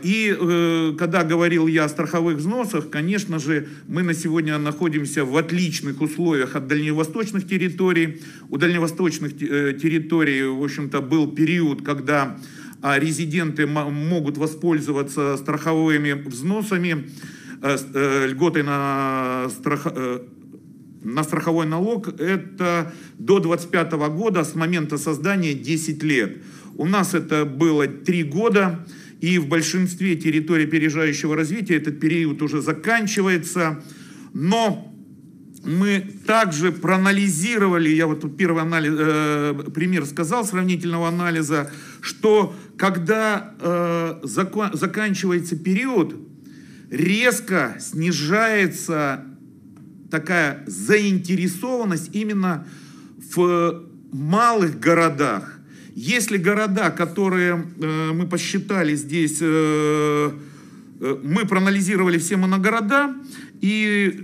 И когда говорил я о страховых взносах, конечно же, мы на сегодня находимся в отличных условиях от дальневосточных территорий. У дальневосточных территорий, в общем-то, был период, когда резиденты могут воспользоваться страховыми взносами, льготой на страх... на страховой налог. Это до две тысячи двадцать пятого года, с момента создания десять лет. У нас это было три года. И в большинстве территорий опережающего развития этот период уже заканчивается. Но мы также проанализировали, я вот первый анализ, э, пример сказал, сравнительного анализа, что когда э, закон, заканчивается период, резко снижается такая заинтересованность именно в малых городах. Если города, которые э, мы посчитали здесь, э, э, мы проанализировали все моногорода, и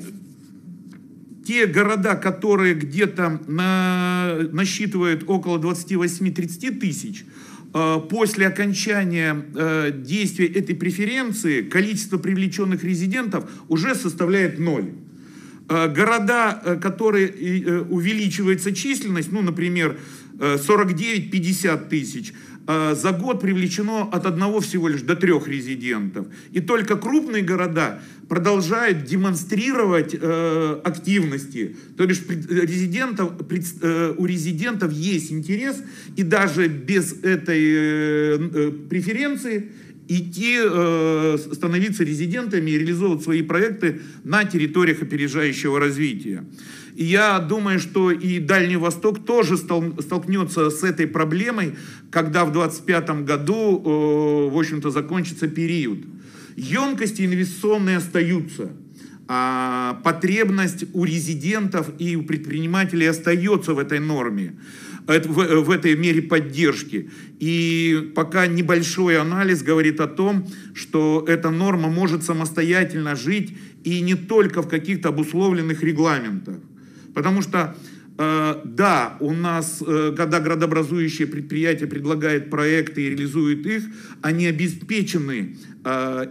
те города, которые где-то на, насчитывают около двадцати восьми — тридцати тысяч, э, после окончания э, действия этой преференции количество привлеченных резидентов уже составляет ноль. Города, которые увеличивается численность, ну, например, сорок девять — пятьдесят тысяч. За год привлечено от одного всего лишь до трех резидентов. И только крупные города продолжают демонстрировать э, активности. То есть резидентов, э, у резидентов есть интерес, и даже без этой э, преференции идти, э, становиться резидентами и реализовывать свои проекты на территориях опережающего развития. И я думаю, что и Дальний Восток тоже стол, столкнется с этой проблемой, когда в две тысячи двадцать пятом году, э, в общем-то, закончится период. Емкости инвестиционные остаются, а потребность у резидентов и у предпринимателей остается в этой норме, в этой мере поддержки. И пока небольшой анализ говорит о том, что эта норма может самостоятельно жить и не только в каких-то обусловленных регламентах. Потому что, да, у нас, когда градообразующие предприятия предлагают проекты и реализуют их, они обеспечены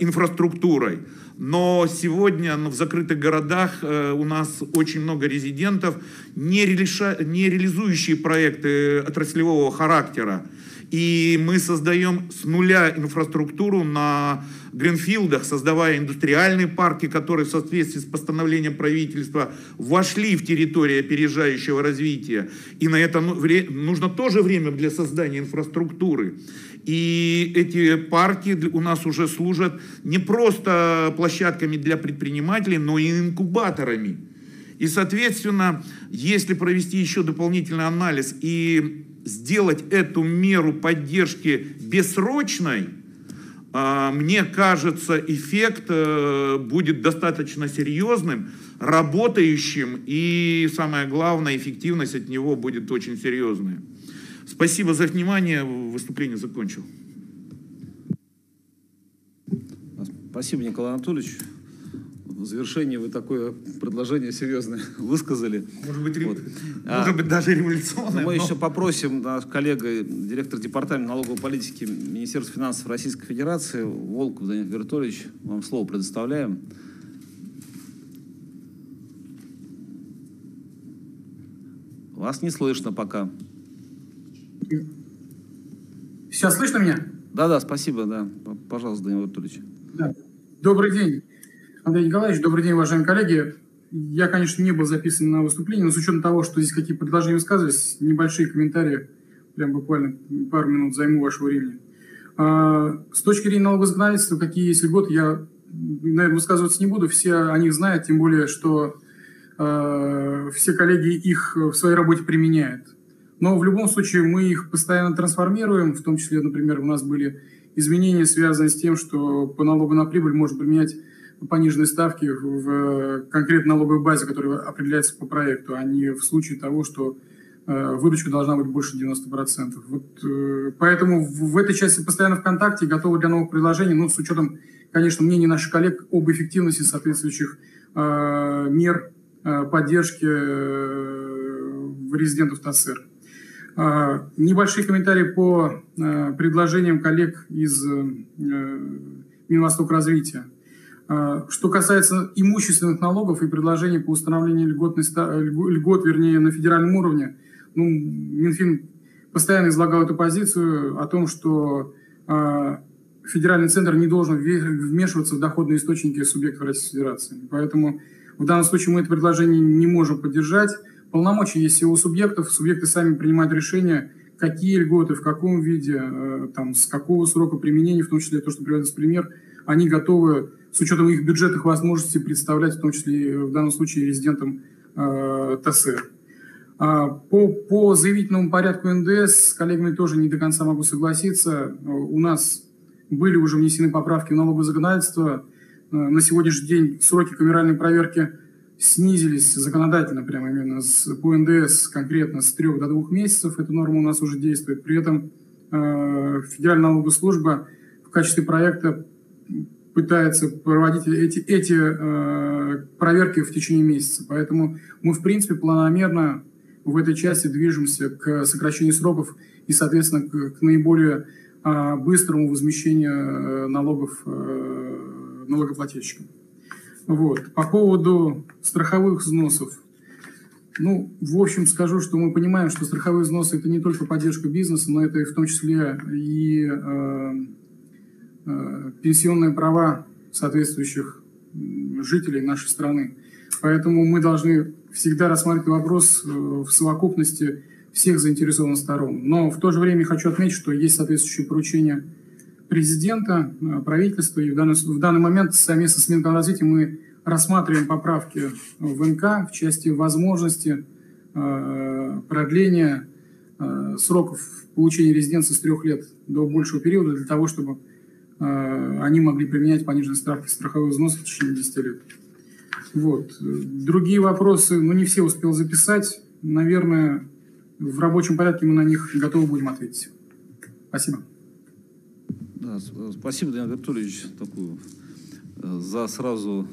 инфраструктурой. Но сегодня в закрытых городах у нас очень много резидентов, не реализующие проекты отраслевого характера. И мы создаем с нуля инфраструктуру на гринфилдах, создавая индустриальные парки, которые в соответствии с постановлением правительства вошли в территорию опережающего развития. И на это нужно тоже время для создания инфраструктуры. И эти парки у нас уже служат не просто площадками для предпринимателей, но и инкубаторами. И, соответственно, если провести еще дополнительный анализ и сделать эту меру поддержки бессрочной, мне кажется, эффект будет достаточно серьезным, работающим, и самое главное, эффективность от него будет очень серьезная. Спасибо за внимание, выступление закончил. Спасибо, Николай Анатольевич. В завершении вы такое предложение серьезное высказали. Может быть, вот. Может быть, даже революционное. Мы но... еще попросим наш коллега, директор департамента налоговой политики Министерства финансов Российской Федерации, Волков Данил Вертольевич, вам слово предоставляем. Вас не слышно пока. Сейчас слышно меня? Да-да, спасибо, да. Пожалуйста, Данил Вертольевич. Да. Добрый день, Андрей Николаевич, добрый день, уважаемые коллеги. Я, конечно, не был записан на выступление, но с учетом того, что здесь какие предложения высказывались, небольшие комментарии, прям буквально пару минут займу вашего времени. С точки зрения налогового законодательства, какие есть льготы, я, наверное, высказываться не буду, все о них знают, тем более, что все коллеги их в своей работе применяют. Но в любом случае мы их постоянно трансформируем, в том числе, например, у нас были изменения, связанные с тем, что по налогу на прибыль можно применять пониженные ставки в конкретной налоговой базе, которая определяется по проекту, а не в случае того, что выручка должна быть больше девяноста процентов. Вот, поэтому в этой части постоянно в контакте, готовы для новых предложений, но с учетом, конечно, мнений наших коллег об эффективности соответствующих мер поддержки резидентов ТАССР. Небольшие комментарии по предложениям коллег из Минвостокразвития. Что касается имущественных налогов и предложений по установлению льготной, льгот, вернее, на федеральном уровне, ну, Минфин постоянно излагал эту позицию о том, что э, федеральный центр не должен вмешиваться в доходные источники субъектов Российской Федерации. Поэтому в данном случае мы это предложение не можем поддержать. Полномочия есть у субъектов, субъекты сами принимают решения, какие льготы, в каком виде, э, там, с какого срока применения, в том числе то, что приводится пример, они готовы с учетом их бюджетных возможностей представлять, в том числе в данном случае резидентам э, ТСР. А, по, по заявительному порядку эн дэ эс с коллегами тоже не до конца могу согласиться. У нас были уже внесены поправки в налоговое законодательство. На сегодняшний день сроки камеральной проверки снизились законодательно, прямо именно с, по эн дэ эс конкретно с трех до двух месяцев. Эта норма у нас уже действует. При этом э, Федеральная налоговая служба в качестве проекта пытается проводить эти, эти э, проверки в течение месяца. Поэтому мы, в принципе, планомерно в этой части движемся к сокращению сроков и, соответственно, к, к наиболее э, быстрому возмещению налогов э, налогоплательщикам. Вот. По поводу страховых взносов. Ну, в общем, скажу, что мы понимаем, что страховые взносы – это не только поддержка бизнеса, но это и в том числе и э, э, пенсионные права соответствующих жителей нашей страны. Поэтому мы должны всегда рассматривать вопрос в совокупности всех заинтересованных сторон. Но в то же время хочу отметить, что есть соответствующие поручения президента, правительства, и в данный, в данный момент совместно с Минкомразвитием мы рассматриваем поправки в эн ка в части возможности э, продления э, сроков получения резиденции с трех лет до большего периода для того, чтобы э, они могли применять пониженные ставки страховых взносов в течение десяти лет. Вот. Другие вопросы, ну, не все успел записать. Наверное, в рабочем порядке мы на них готовы будем ответить. Спасибо. Да, спасибо, Данил Вертольевич, такую, за сразу...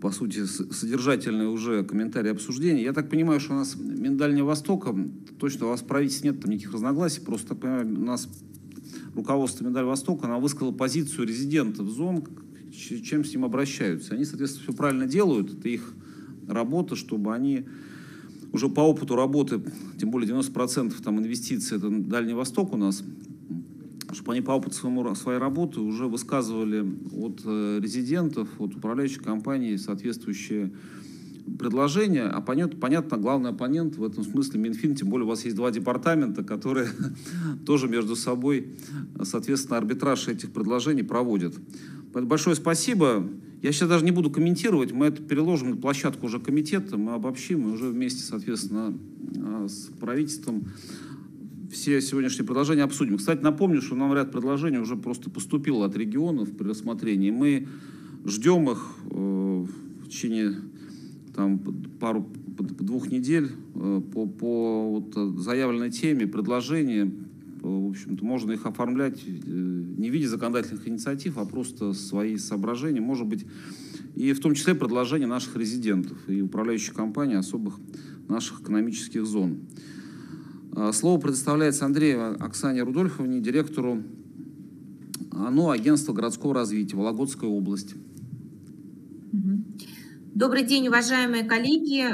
по сути, содержательные уже комментарии, обсуждения. Я так понимаю, что у нас Мин Дальнего Востока, точно у вас в правительстве нет там никаких разногласий, просто так понимаю, у нас руководство Мин Дальнего Востока, она высказала позицию резидентов зон, чем с ним обращаются. Они, соответственно, все правильно делают, это их работа, чтобы они уже по опыту работы, тем более девяносто процентов там инвестиций, это Дальний Восток у нас, чтобы они по опыту своему, своей работы уже высказывали от резидентов, от управляющей компании соответствующие предложения. А понятно, понятно, главный оппонент в этом смысле Минфин, тем более у вас есть два департамента, которые тоже между собой, соответственно, арбитраж этих предложений проводят. Большое спасибо. Я сейчас даже не буду комментировать, мы это переложим на площадку уже комитета, мы обобщим, и уже вместе, соответственно, с правительством все сегодняшние предложения обсудим. Кстати, напомню, что нам ряд предложений уже просто поступило от регионов при рассмотрении. Мы ждем их э, в течение там, пару, двух недель э, по, по вот, заявленной теме, предложения. В общем-то, можно их оформлять э, не в виде законодательных инициатив, а просто свои соображения. Может быть, и в том числе предложения наших резидентов и управляющих компаний особых наших экономических зон. Слово предоставляется Андреевой Оксане Рудольфовне, директору АНО Агентства городского развития Вологодской области. Добрый день, уважаемые коллеги.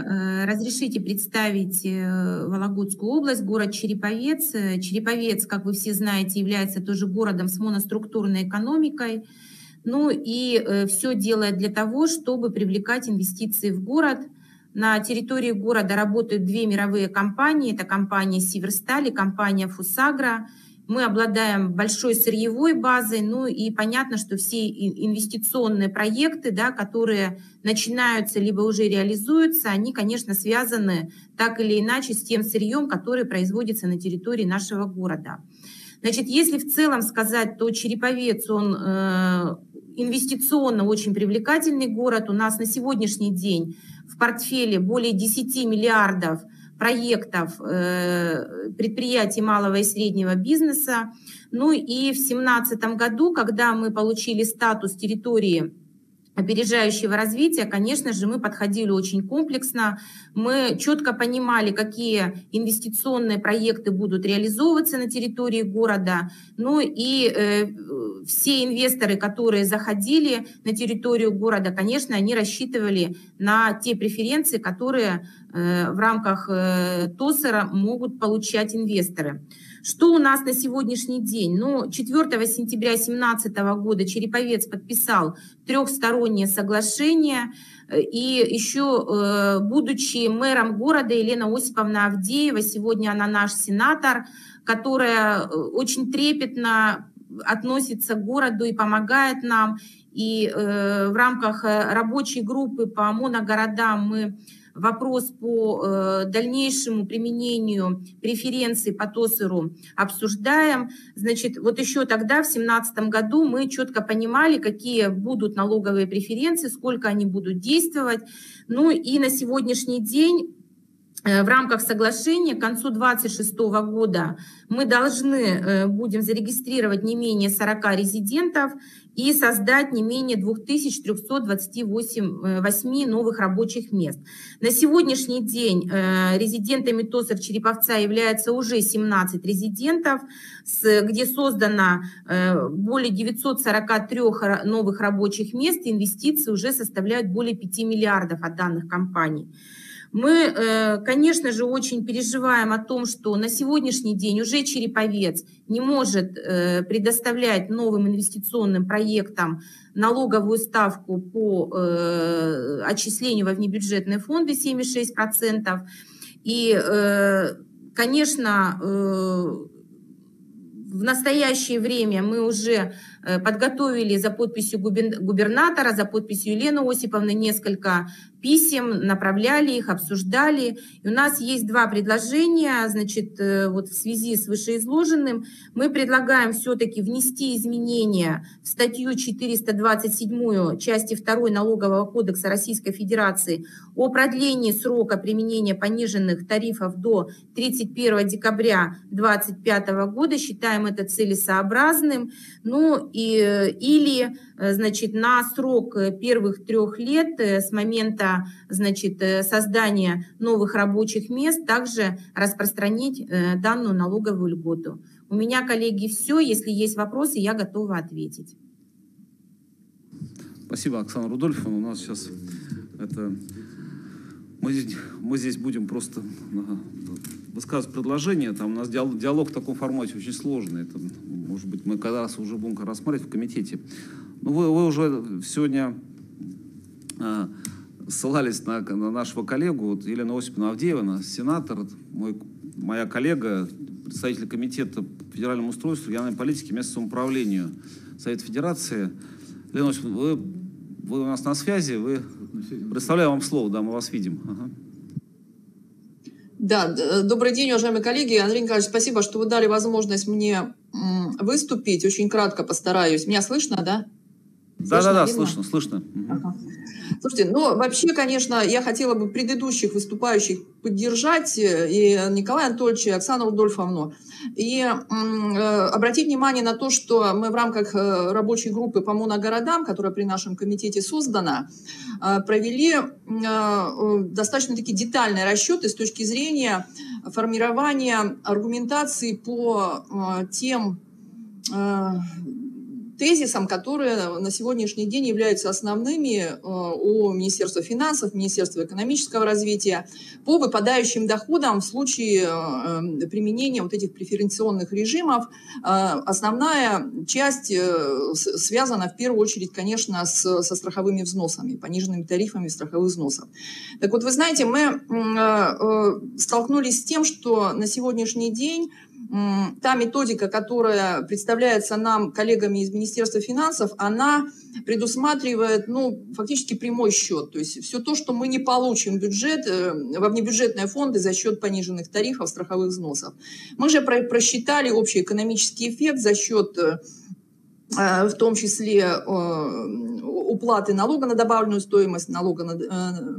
Разрешите представить Вологодскую область, город Череповец. Череповец, как вы все знаете, является тоже городом с моноструктурной экономикой. Ну и все делает для того, чтобы привлекать инвестиции в город. На территории города работают две мировые компании. Это компания «Северсталь» и компания «ФосАгро». Мы обладаем большой сырьевой базой. Ну и понятно, что все инвестиционные проекты, да, которые начинаются либо уже реализуются, они, конечно, связаны так или иначе с тем сырьем, которое производится на территории нашего города. Значит, если в целом сказать, то Череповец, он э, инвестиционно очень привлекательный город. У нас на сегодняшний день в портфеле более десяти миллиардов проектов предприятий малого и среднего бизнеса. Ну и в две тысячи семнадцатом году, когда мы получили статус территории опережающего развития, конечно же, мы подходили очень комплексно. Мы четко понимали, какие инвестиционные проекты будут реализовываться на территории города. Ну и э, все инвесторы, которые заходили на территорию города, конечно, они рассчитывали на те преференции, которые э, в рамках э, ТОСРа могут получать инвесторы. Что у нас на сегодняшний день? Ну, четвёртого сентября две тысячи семнадцатого года Череповец подписал трехстороннее соглашение. И еще, будучи мэром города, Елена Осиповна Авдеева, сегодня она наш сенатор, которая очень трепетно относится к городу и помогает нам. И в рамках рабочей группы по моногородам мы... Вопрос по дальнейшему применению преференций по ТОСРу обсуждаем. Значит, вот еще тогда, в две тысячи семнадцатом году, мы четко понимали, какие будут налоговые преференции, сколько они будут действовать. Ну и на сегодняшний день... В рамках соглашения к концу две тысячи двадцать шестого года мы должны будем зарегистрировать не менее сорока резидентов и создать не менее две тысячи триста двадцать восемь новых рабочих мест. На сегодняшний день резидентами ТОСР Череповца является уже семнадцать резидентов, где создано более девятисот сорока трёх новых рабочих мест, инвестиции уже составляют более пяти миллиардов от данных компаний. Мы, конечно же, очень переживаем о том, что на сегодняшний день уже Череповец не может предоставлять новым инвестиционным проектам налоговую ставку по отчислению во внебюджетные фонды семь и шесть десятых процента. И, конечно, в настоящее время мы уже подготовили за подписью губернатора, за подписью Елены Осиповны несколько писем, направляли их, обсуждали. И у нас есть два предложения, значит, вот в связи с вышеизложенным. Мы предлагаем все-таки внести изменения в статью четыреста двадцать семь части второй Налогового кодекса Российской Федерации о продлении срока применения пониженных тарифов до тридцать первого декабря две тысячи двадцать пятого года. Считаем это целесообразным. Ну и, или, значит, на срок первых трех лет с момента, значит, создание новых рабочих мест, также распространить данную налоговую льготу. У меня, коллеги, все. Если есть вопросы, я готова ответить. Спасибо, Оксана Рудольфовна. У нас сейчас это... Мы здесь, мы здесь будем просто высказывать предложение. Там у нас диалог, диалог в таком формате очень сложный. Это, может быть, мы когда раз уже будем рассматривать в комитете. Но вы, вы уже сегодня... ссылались на, на нашего коллегу, вот, Елену Осиповну Авдееву, сенатор, мой, моя коллега, представитель комитета по федеральному устройству, региональной политике, местному самоуправлению Совета Федерации. Елена Осиповна, вы, вы у нас на связи, вы... Представляю вам слово, да, мы вас видим. Ага. Да, добрый день, уважаемые коллеги. Андрей Николаевич, спасибо, что вы дали возможность мне выступить. Очень кратко постараюсь. Меня слышно, да? Да-да-да, слышно, слышно. Ага. Слушайте, ну вообще, конечно, я хотела бы предыдущих выступающих поддержать, и Николая Анатольевича, и Оксану Рудольфовну, и э, обратить внимание на то, что мы в рамках рабочей группы по моногородам, которая при нашем комитете создана, э, провели э, достаточно такие детальные расчеты с точки зрения формирования аргументации по э, тем э, тезисам, которые на сегодняшний день являются основными у Министерства финансов, Министерства экономического развития по выпадающим доходам в случае применения вот этих преференционных режимов. Основная часть связана в первую очередь, конечно, с, со страховыми взносами, пониженными тарифами страховых взносов. Так вот, вы знаете, мы столкнулись с тем, что на сегодняшний день та методика, которая представляется нам коллегами из Министерства финансов, она предусматривает, ну, фактически прямой счет. То есть все то, что мы не получим в бюджет, во внебюджетные фонды за счет пониженных тарифов, страховых взносов. Мы же просчитали общий экономический эффект за счет, в том числе, уплаты налога на добавленную стоимость, налога на... на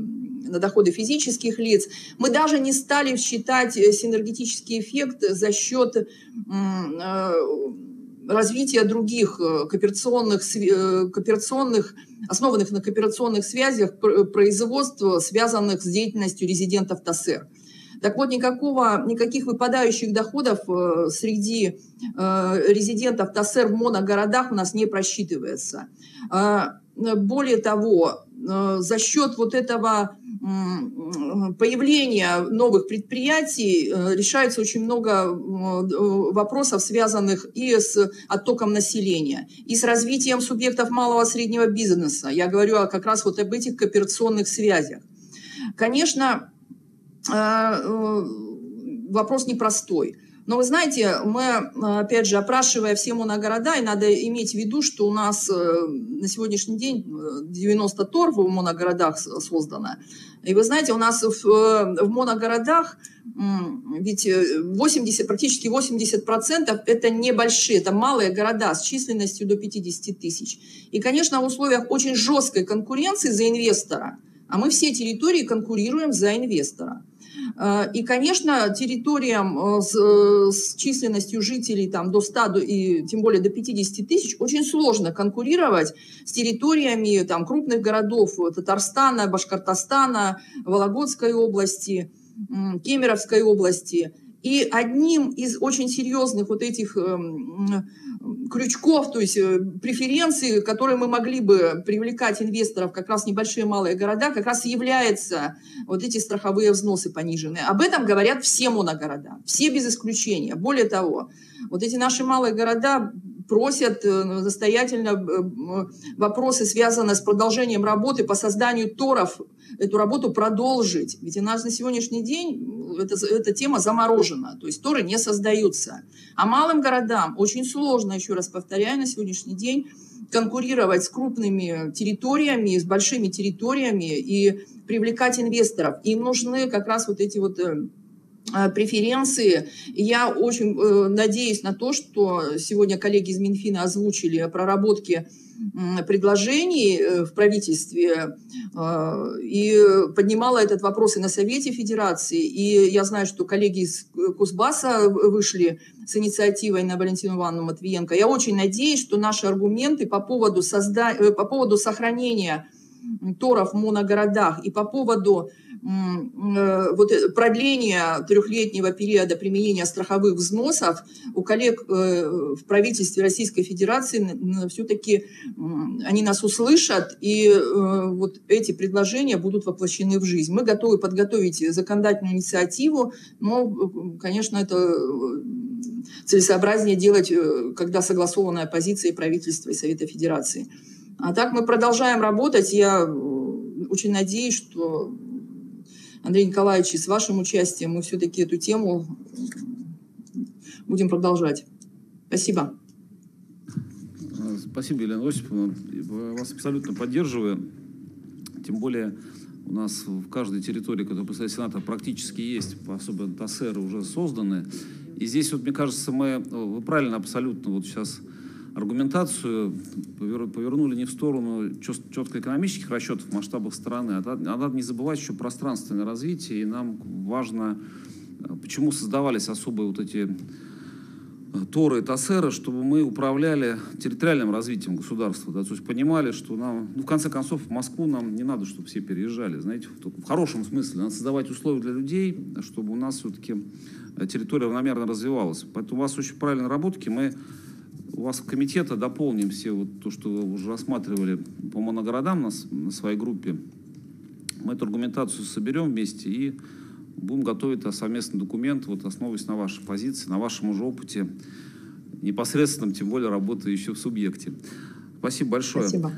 доходы физических лиц. Мы даже не стали считать синергетический эффект за счет развития других кооперационных, кооперационных, основанных на кооперационных связях производств, связанных с деятельностью резидентов ТСР. Так вот, никакого, никаких выпадающих доходов среди резидентов ТСР в моногородах у нас не просчитывается. Более того, за счет вот этого появления новых предприятий решается очень много вопросов, связанных и с оттоком населения, и с развитием субъектов малого и среднего бизнеса. Я говорю как раз вот об этих кооперационных связях. Конечно, вопрос непростой. Но вы знаете, мы, опять же, опрашивая все моногорода, и надо иметь в виду, что у нас на сегодняшний день девяносто ТОР в моногородах создано. И вы знаете, у нас в, в моногородах ведь восемьдесят, практически восемьдесят процентов это небольшие, это малые города с численностью до пятидесяти тысяч. И, конечно, в условиях очень жесткой конкуренции за инвестора, а мы все территории конкурируем за инвестора. И, конечно, территориям с, с численностью жителей там, до ста и тем более до пятидесяти тысяч очень сложно конкурировать с территориями там, крупных городов Татарстана, Башкортостана, Вологодской области, Кемеровской области. И одним из очень серьезных вот этих крючков, то есть преференций, которые мы могли бы привлекать инвесторов, как раз небольшие малые города, как раз и являются вот эти страховые взносы пониженные. Об этом говорят все моногорода, все без исключения. Более того, вот эти наши малые города просят настоятельно вопросы, связанные с продолжением работы по созданию ТОРов, эту работу продолжить. Ведь у нас на сегодняшний день эта, эта тема заморожена, то есть ТОРы не создаются. А малым городам очень сложно, еще раз повторяю, на сегодняшний день конкурировать с крупными территориями, с большими территориями и привлекать инвесторов. Им нужны как раз вот эти вот... преференции. Я очень э, надеюсь на то, что сегодня коллеги из Минфина озвучили о проработке э, предложений э, в правительстве э, и поднимала этот вопрос и на Совете Федерации. И я знаю, что коллеги из Кузбасса вышли с инициативой на Валентину Ивановну Матвиенко. Я очень надеюсь, что наши аргументы по поводу, созда... по поводу сохранения ТОРов в моногородах и по поводу вот продление трехлетнего периода применения страховых взносов у коллег в правительстве Российской Федерации все-таки они нас услышат, и вот эти предложения будут воплощены в жизнь. Мы готовы подготовить законодательную инициативу, но, конечно, это целесообразнее делать, когда согласованная позиция правительства и Совета Федерации. А так мы продолжаем работать. Я очень надеюсь, что Андрей Николаевич, с вашим участием мы все-таки эту тему будем продолжать. Спасибо. Спасибо, Елена Осиповна. Я вас абсолютно поддерживаю. Тем более у нас в каждой территории, которая представляет Сената, практически есть, особенно ТОСЭРы уже созданы. И здесь, вот, мне кажется, мы вы правильно абсолютно вот сейчас аргументацию повернули не в сторону четко экономических расчетов в масштабах страны, а надо не забывать еще пространственное развитие, и нам важно, почему создавались особые вот эти ТОРы и ТОСЭРы, чтобы мы управляли территориальным развитием государства, да, то есть понимали, что нам, ну, в конце концов, в Москву нам не надо, чтобы все переезжали, знаете, в, в хорошем смысле, надо создавать условия для людей, чтобы у нас все-таки территория равномерно развивалась. Поэтому у вас очень правильные наработки, мы у вас комитета дополним все вот то, что вы уже рассматривали по моногородам на, на своей группе. Мы эту аргументацию соберем вместе и будем готовить совместный документ, вот основываясь на вашей позиции, на вашем уже опыте, непосредственном, тем более работая еще в субъекте. Спасибо большое. Спасибо.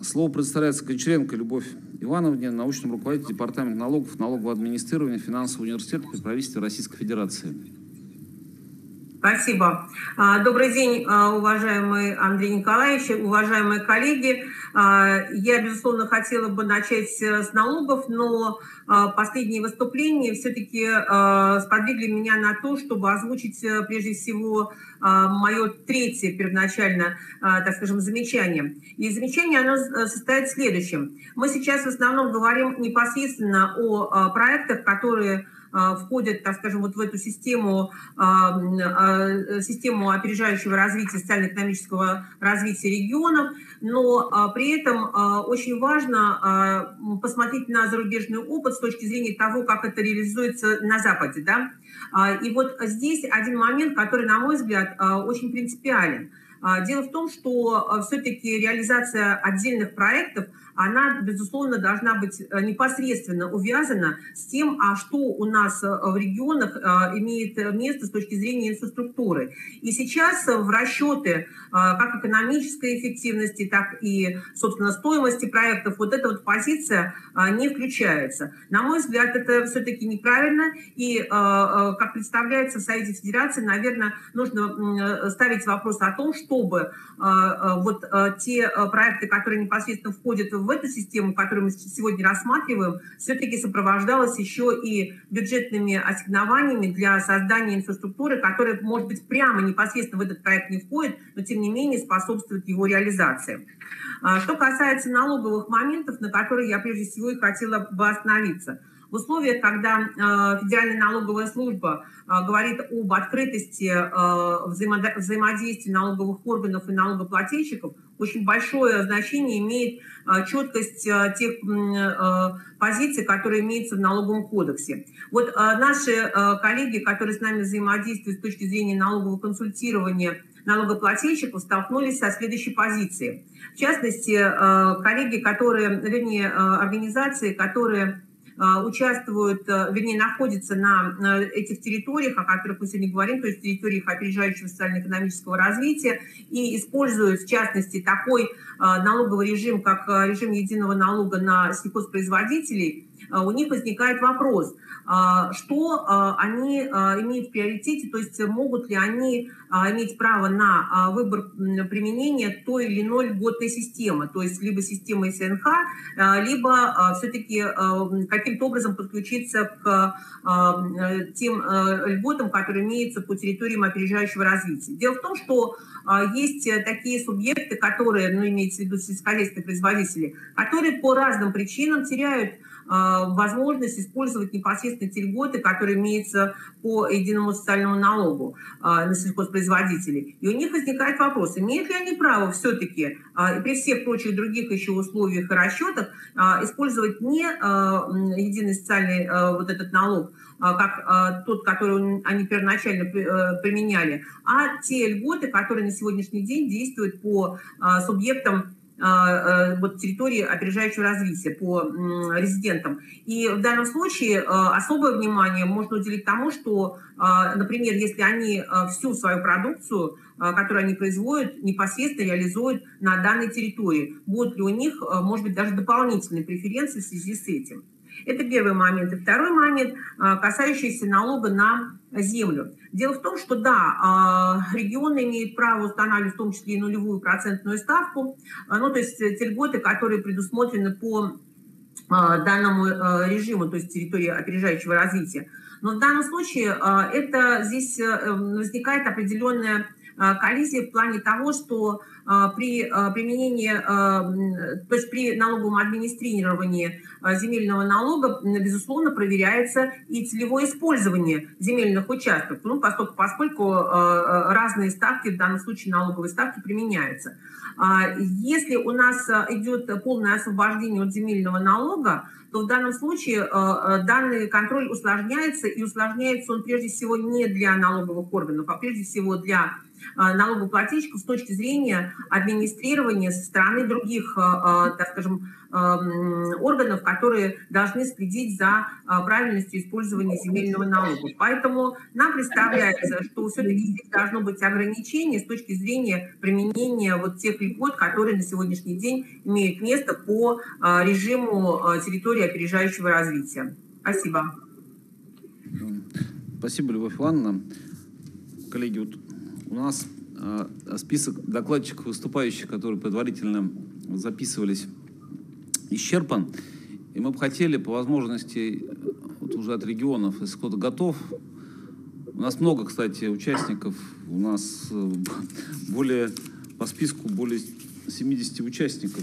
Слово предоставляется Кончаренко Любовь Ивановне, научному руководителю Департамента налогов, налогового администрирования Финансового университета при Правительстве Российской Федерации. Спасибо. Добрый день, уважаемый Андрей Николаевич, уважаемые коллеги. Я, безусловно, хотела бы начать с налогов, но последние выступления все-таки сподвигли меня на то, чтобы озвучить, прежде всего, мое третье первоначально, так скажем, замечание. И замечание оно состоит в следующем. Мы сейчас в основном говорим непосредственно о проектах, которые входят, так скажем, вот в эту систему, систему опережающего развития, социально-экономического развития регионов, но при этом очень важно посмотреть на зарубежный опыт с точки зрения того, как это реализуется на Западе, да? И вот здесь один момент, который, на мой взгляд, очень принципиален. Дело в том, что все-таки реализация отдельных проектов, она, безусловно, должна быть непосредственно увязана с тем, а что у нас в регионах имеет место с точки зрения инфраструктуры. И сейчас в расчеты как экономической эффективности, так и, собственно, стоимости проектов вот эта вот позиция не включается. На мой взгляд, это все-таки неправильно, и, как представляется в Совете Федерации, наверное, нужно ставить вопрос о том, чтобы вот те проекты, которые непосредственно входят в в эту систему, которую мы сегодня рассматриваем, все-таки сопровождалась еще и бюджетными ассигнованиями для создания инфраструктуры, которая, может быть, прямо непосредственно в этот проект не входит, но, тем не менее, способствует его реализации. Что касается налоговых моментов, на которые я, прежде всего, и хотела бы остановиться. В условиях, когда Федеральная налоговая служба говорит об открытости взаимодействия налоговых органов и налогоплательщиков, очень большое значение имеет четкость тех позиций, которые имеются в налоговом кодексе. Вот наши коллеги, которые с нами взаимодействуют с точки зрения налогового консультирования налогоплательщиков, столкнулись со следующей позицией. В частности, коллеги, которые, вернее, организации, которые участвуют, вернее, находятся на этих территориях, о которых мы сегодня говорим, то есть территориях опережающего социально-экономического развития, и используют, в частности, такой налоговый режим, как режим единого налога на сельхозпроизводителей, у них возникает вопрос, что они имеют в приоритете, то есть могут ли они иметь право на выбор применения той или иной льготной системы, то есть либо системы СНХ, либо все-таки каким-то образом подключиться к тем льготам, которые имеются по территориям опережающего развития. Дело в том, что есть такие субъекты, которые, ну, имеется в виду сельскохозяйственные производители, которые по разным причинам теряют возможность использовать непосредственно те льготы, которые имеются по единому социальному налогу на сельхозпроизводителей. И у них возникает вопрос, имеют ли они право все-таки при всех прочих других еще условиях и расчетах использовать не единый социальный вот этот налог, как тот, который они первоначально применяли, а те льготы, которые на сегодняшний день действуют по субъектам вот территории опережающего развития, по резидентам. И в данном случае особое внимание можно уделить тому, что, например, если они всю свою продукцию, которую они производят, непосредственно реализуют на данной территории, будут ли у них, может быть, даже дополнительные преференции в связи с этим. Это первый момент. И второй момент, касающийся налога на землю. Дело в том, что да, регионы имеют право устанавливать в том числе и нулевую процентную ставку, ну, то есть те льготы, которые предусмотрены по данному режиму, то есть территории опережающего развития. Но в данном случае это здесь возникает определенная коллизия в плане того, что при применении, то есть при налоговом администрировании земельного налога, безусловно, проверяется и целевое использование земельных участков, ну, поскольку, поскольку разные ставки, в данном случае налоговые ставки, применяются. Если у нас идет полное освобождение от земельного налога, то в данном случае данный контроль усложняется, и усложняется он прежде всего не для налоговых органов, а прежде всего для налогоплательщиков с точки зрения администрирования со стороны других, так скажем, органов, которые должны следить за правильностью использования земельного налога. Поэтому нам представляется, что все-таки здесь должно быть ограничение с точки зрения применения вот тех льгот, которые на сегодняшний день имеют место по режиму территории опережающего развития. Спасибо. Спасибо, Любовь Ивановна. Коллеги, вот у нас э, список докладчиков, выступающих, которые предварительно записывались, исчерпан. И мы бы хотели по возможности вот уже от регионов, если кто-то готов. У нас много, кстати, участников. У нас э, более, по списку более семидесяти участников.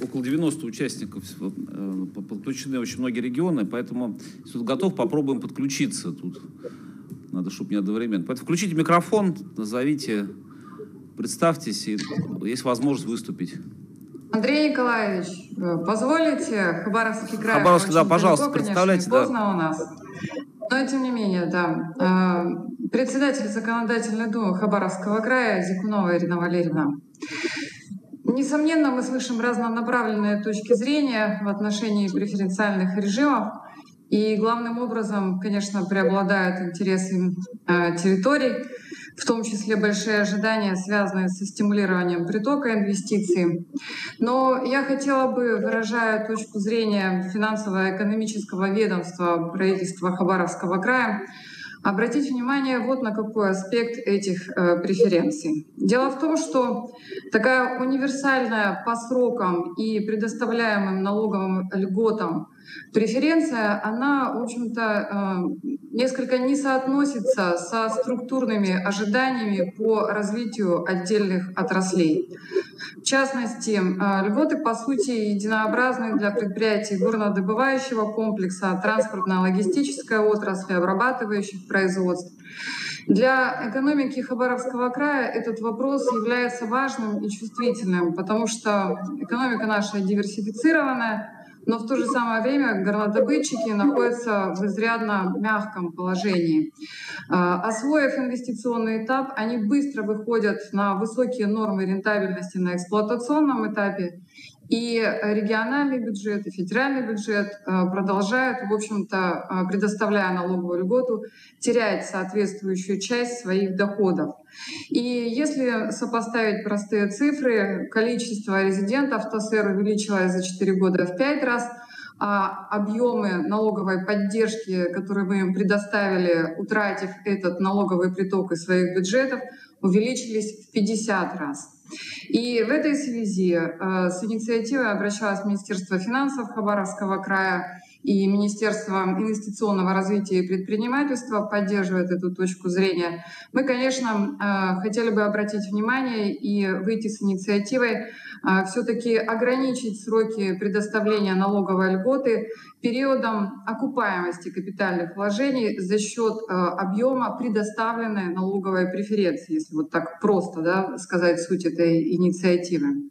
Около девяноста участников. Э, подключены очень многие регионы. Поэтому, если готов, попробуем подключиться тут. Надо, чтобы не одновременно. Поэтому включите микрофон, назовите, представьтесь, и есть возможность выступить. Андрей Николаевич, позволите? Хабаровский край. Хабаровский, да, пожалуйста, далеко, представляйте. Конечно, поздно да. у нас. Но тем не менее, да. Председатель Законодательной Думы Хабаровского края Зикунова Ирина Валерьевна. Несомненно, мы слышим разнонаправленные точки зрения в отношении преференциальных режимов. И главным образом, конечно, преобладают интересы э, территорий, в том числе большие ожидания, связанные со стимулированием притока инвестиций. Но я хотела бы, выражая точку зрения финансово-экономического ведомства правительства Хабаровского края, обратить внимание вот на какой аспект этих э, преференций. Дело в том, что такая универсальная по срокам и предоставляемым налоговым льготам Преференция, она, в общем-то, несколько не соотносится со структурными ожиданиями по развитию отдельных отраслей. В частности, льготы, по сути, единообразны для предприятий горнодобывающего комплекса, транспортно-логистической отрасли, обрабатывающих производств. Для экономики Хабаровского края этот вопрос является важным и чувствительным, потому что экономика наша диверсифицированная, но в то же самое время горнодобытчики находятся в изрядно мягком положении. Освоив инвестиционный этап, они быстро выходят на высокие нормы рентабельности на эксплуатационном этапе, и региональный бюджет, и федеральный бюджет продолжают, в общем-то, предоставляя налоговую льготу, терять соответствующую часть своих доходов. И если сопоставить простые цифры, количество резидентов ТОСЭР увеличилось за четыре года в пять раз, а объемы налоговой поддержки, которые мы им предоставили, утратив этот налоговый приток из своих бюджетов, увеличились в пятьдесят раз. И в этой связи э, с инициативой обращалось Министерство финансов Хабаровского края, и Министерство инвестиционного развития и предпринимательства поддерживает эту точку зрения. Мы, конечно, э, хотели бы обратить внимание и выйти с инициативой э, все-таки ограничить сроки предоставления налоговой льготы периодом окупаемости капитальных вложений за счет э, объема предоставленной налоговой преференции, если вот так просто, да, сказать суть этой инициативы.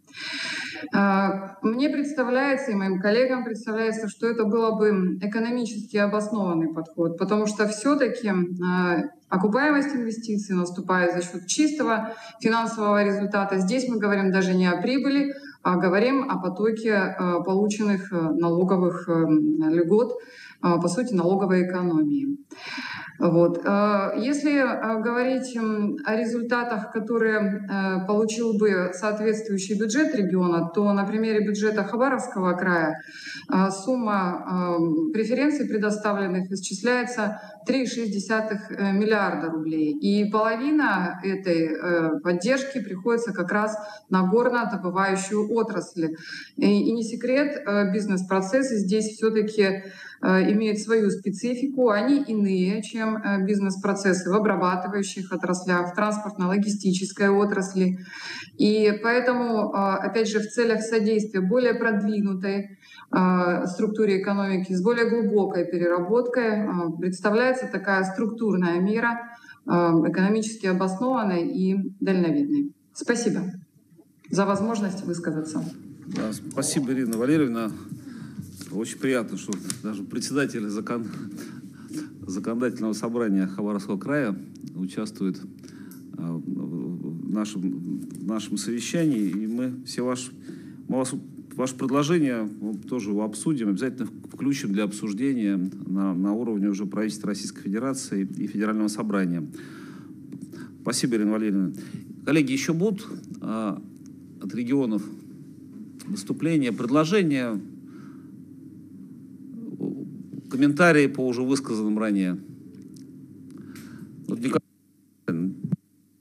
Мне представляется, и моим коллегам представляется, что это был бы экономически обоснованный подход, потому что все-таки окупаемость инвестиций наступает за счет чистого финансового результата. Здесь мы говорим даже не о прибыли, а говорим о потоке полученных налоговых льгот, по сути, налоговой экономии. Вот. Если говорить о результатах, которые получил бы соответствующий бюджет региона, то на примере бюджета Хабаровского края сумма преференций, предоставленных, исчисляется три целых шесть десятых миллиарда рублей. И половина этой поддержки приходится как раз на горнодобывающую отрасль. И не секрет, бизнес-процессы здесь все-таки имеют свою специфику, они иные, чем бизнес-процессы в обрабатывающих отраслях, в транспортно-логистической отрасли. И поэтому, опять же, в целях содействия более продвинутой структуре экономики с более глубокой переработкой представляется такая структурная мера, экономически обоснованной и дальновидной. Спасибо за возможность высказаться. Да, спасибо, Ирина Валерьевна. Очень приятно, что даже председатель закон... законодательного собрания Хабаровского края участвует в нашем, в нашем совещании. И мы все ваши, ваши предложения тоже обсудим, обязательно включим для обсуждения на, на уровне уже правительства Российской Федерации и Федерального собрания. Спасибо, Ирина Валерьевна. Коллеги, еще будут а, от регионов выступления, предложения, комментарии по уже высказанным ранее. Вот Николай,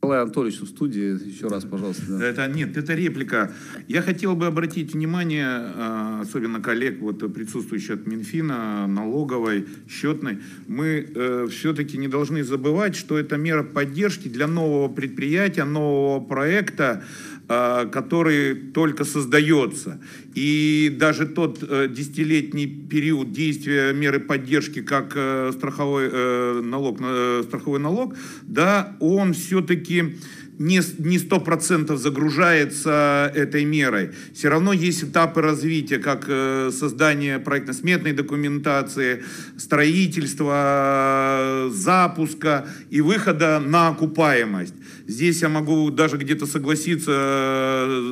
Николай Анатольевич в студии, еще раз, пожалуйста. Да. Это, нет, это реплика. Я хотел бы обратить внимание, особенно коллег, вот, присутствующих от Минфина, налоговой, счетной. Мы э, все-таки не должны забывать, что это мера поддержки для нового предприятия, нового проекта, который только создается. И даже тот десятилетний период действия меры поддержки, как страховой налог, страховой налог, да, он все-таки не сто процентов загружается этой мерой. Все равно есть этапы развития, как создание проектно-сметной документации, строительства, запуска и выхода на окупаемость. Здесь я могу даже где-то согласиться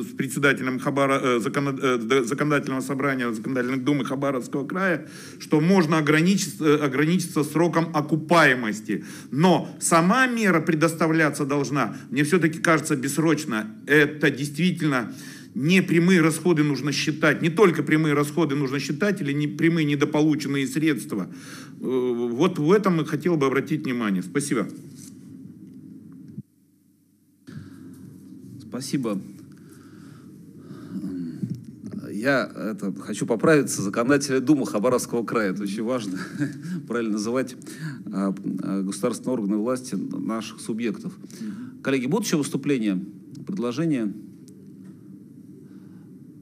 с председателем Хабара, законодательного собрания, законодательной думы Хабаровского края, что можно ограничиться, ограничиться сроком окупаемости. Но сама мера предоставляться должна, мне все-таки кажется, бессрочно. Это действительно... Не прямые расходы нужно считать, не только прямые расходы нужно считать, или не прямые недополученные средства. Вот в этом и хотел бы обратить внимание. Спасибо. Спасибо. Я это, хочу поправиться, законодатели Думы Хабаровского края. Это очень важно, правильно называть государственные органы власти наших субъектов. Коллеги, будут еще выступления, предложения?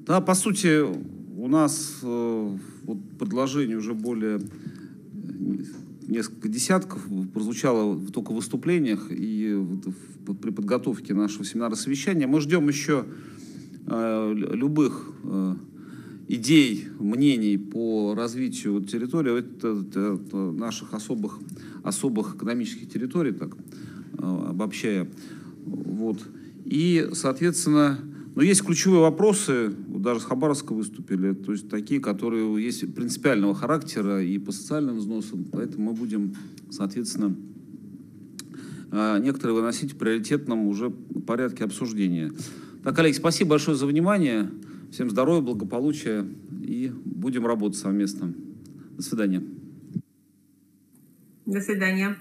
Да, по сути, у нас вот, предложений уже более несколько десятков прозвучало только в выступлениях и при подготовке нашего семинара-совещания. Мы ждем еще любых идей, мнений по развитию территории, наших особых, особых экономических территорий, так обобщая. Вот. И, соответственно, но есть ключевые вопросы, даже с Хабаровска выступили, то есть такие, которые есть принципиального характера и по социальным взносам, поэтому мы будем, соответственно, некоторые выносить в приоритетном уже порядке обсуждения. Так, коллеги, спасибо большое за внимание. Всем здоровья, благополучия и будем работать совместно. До свидания. До свидания.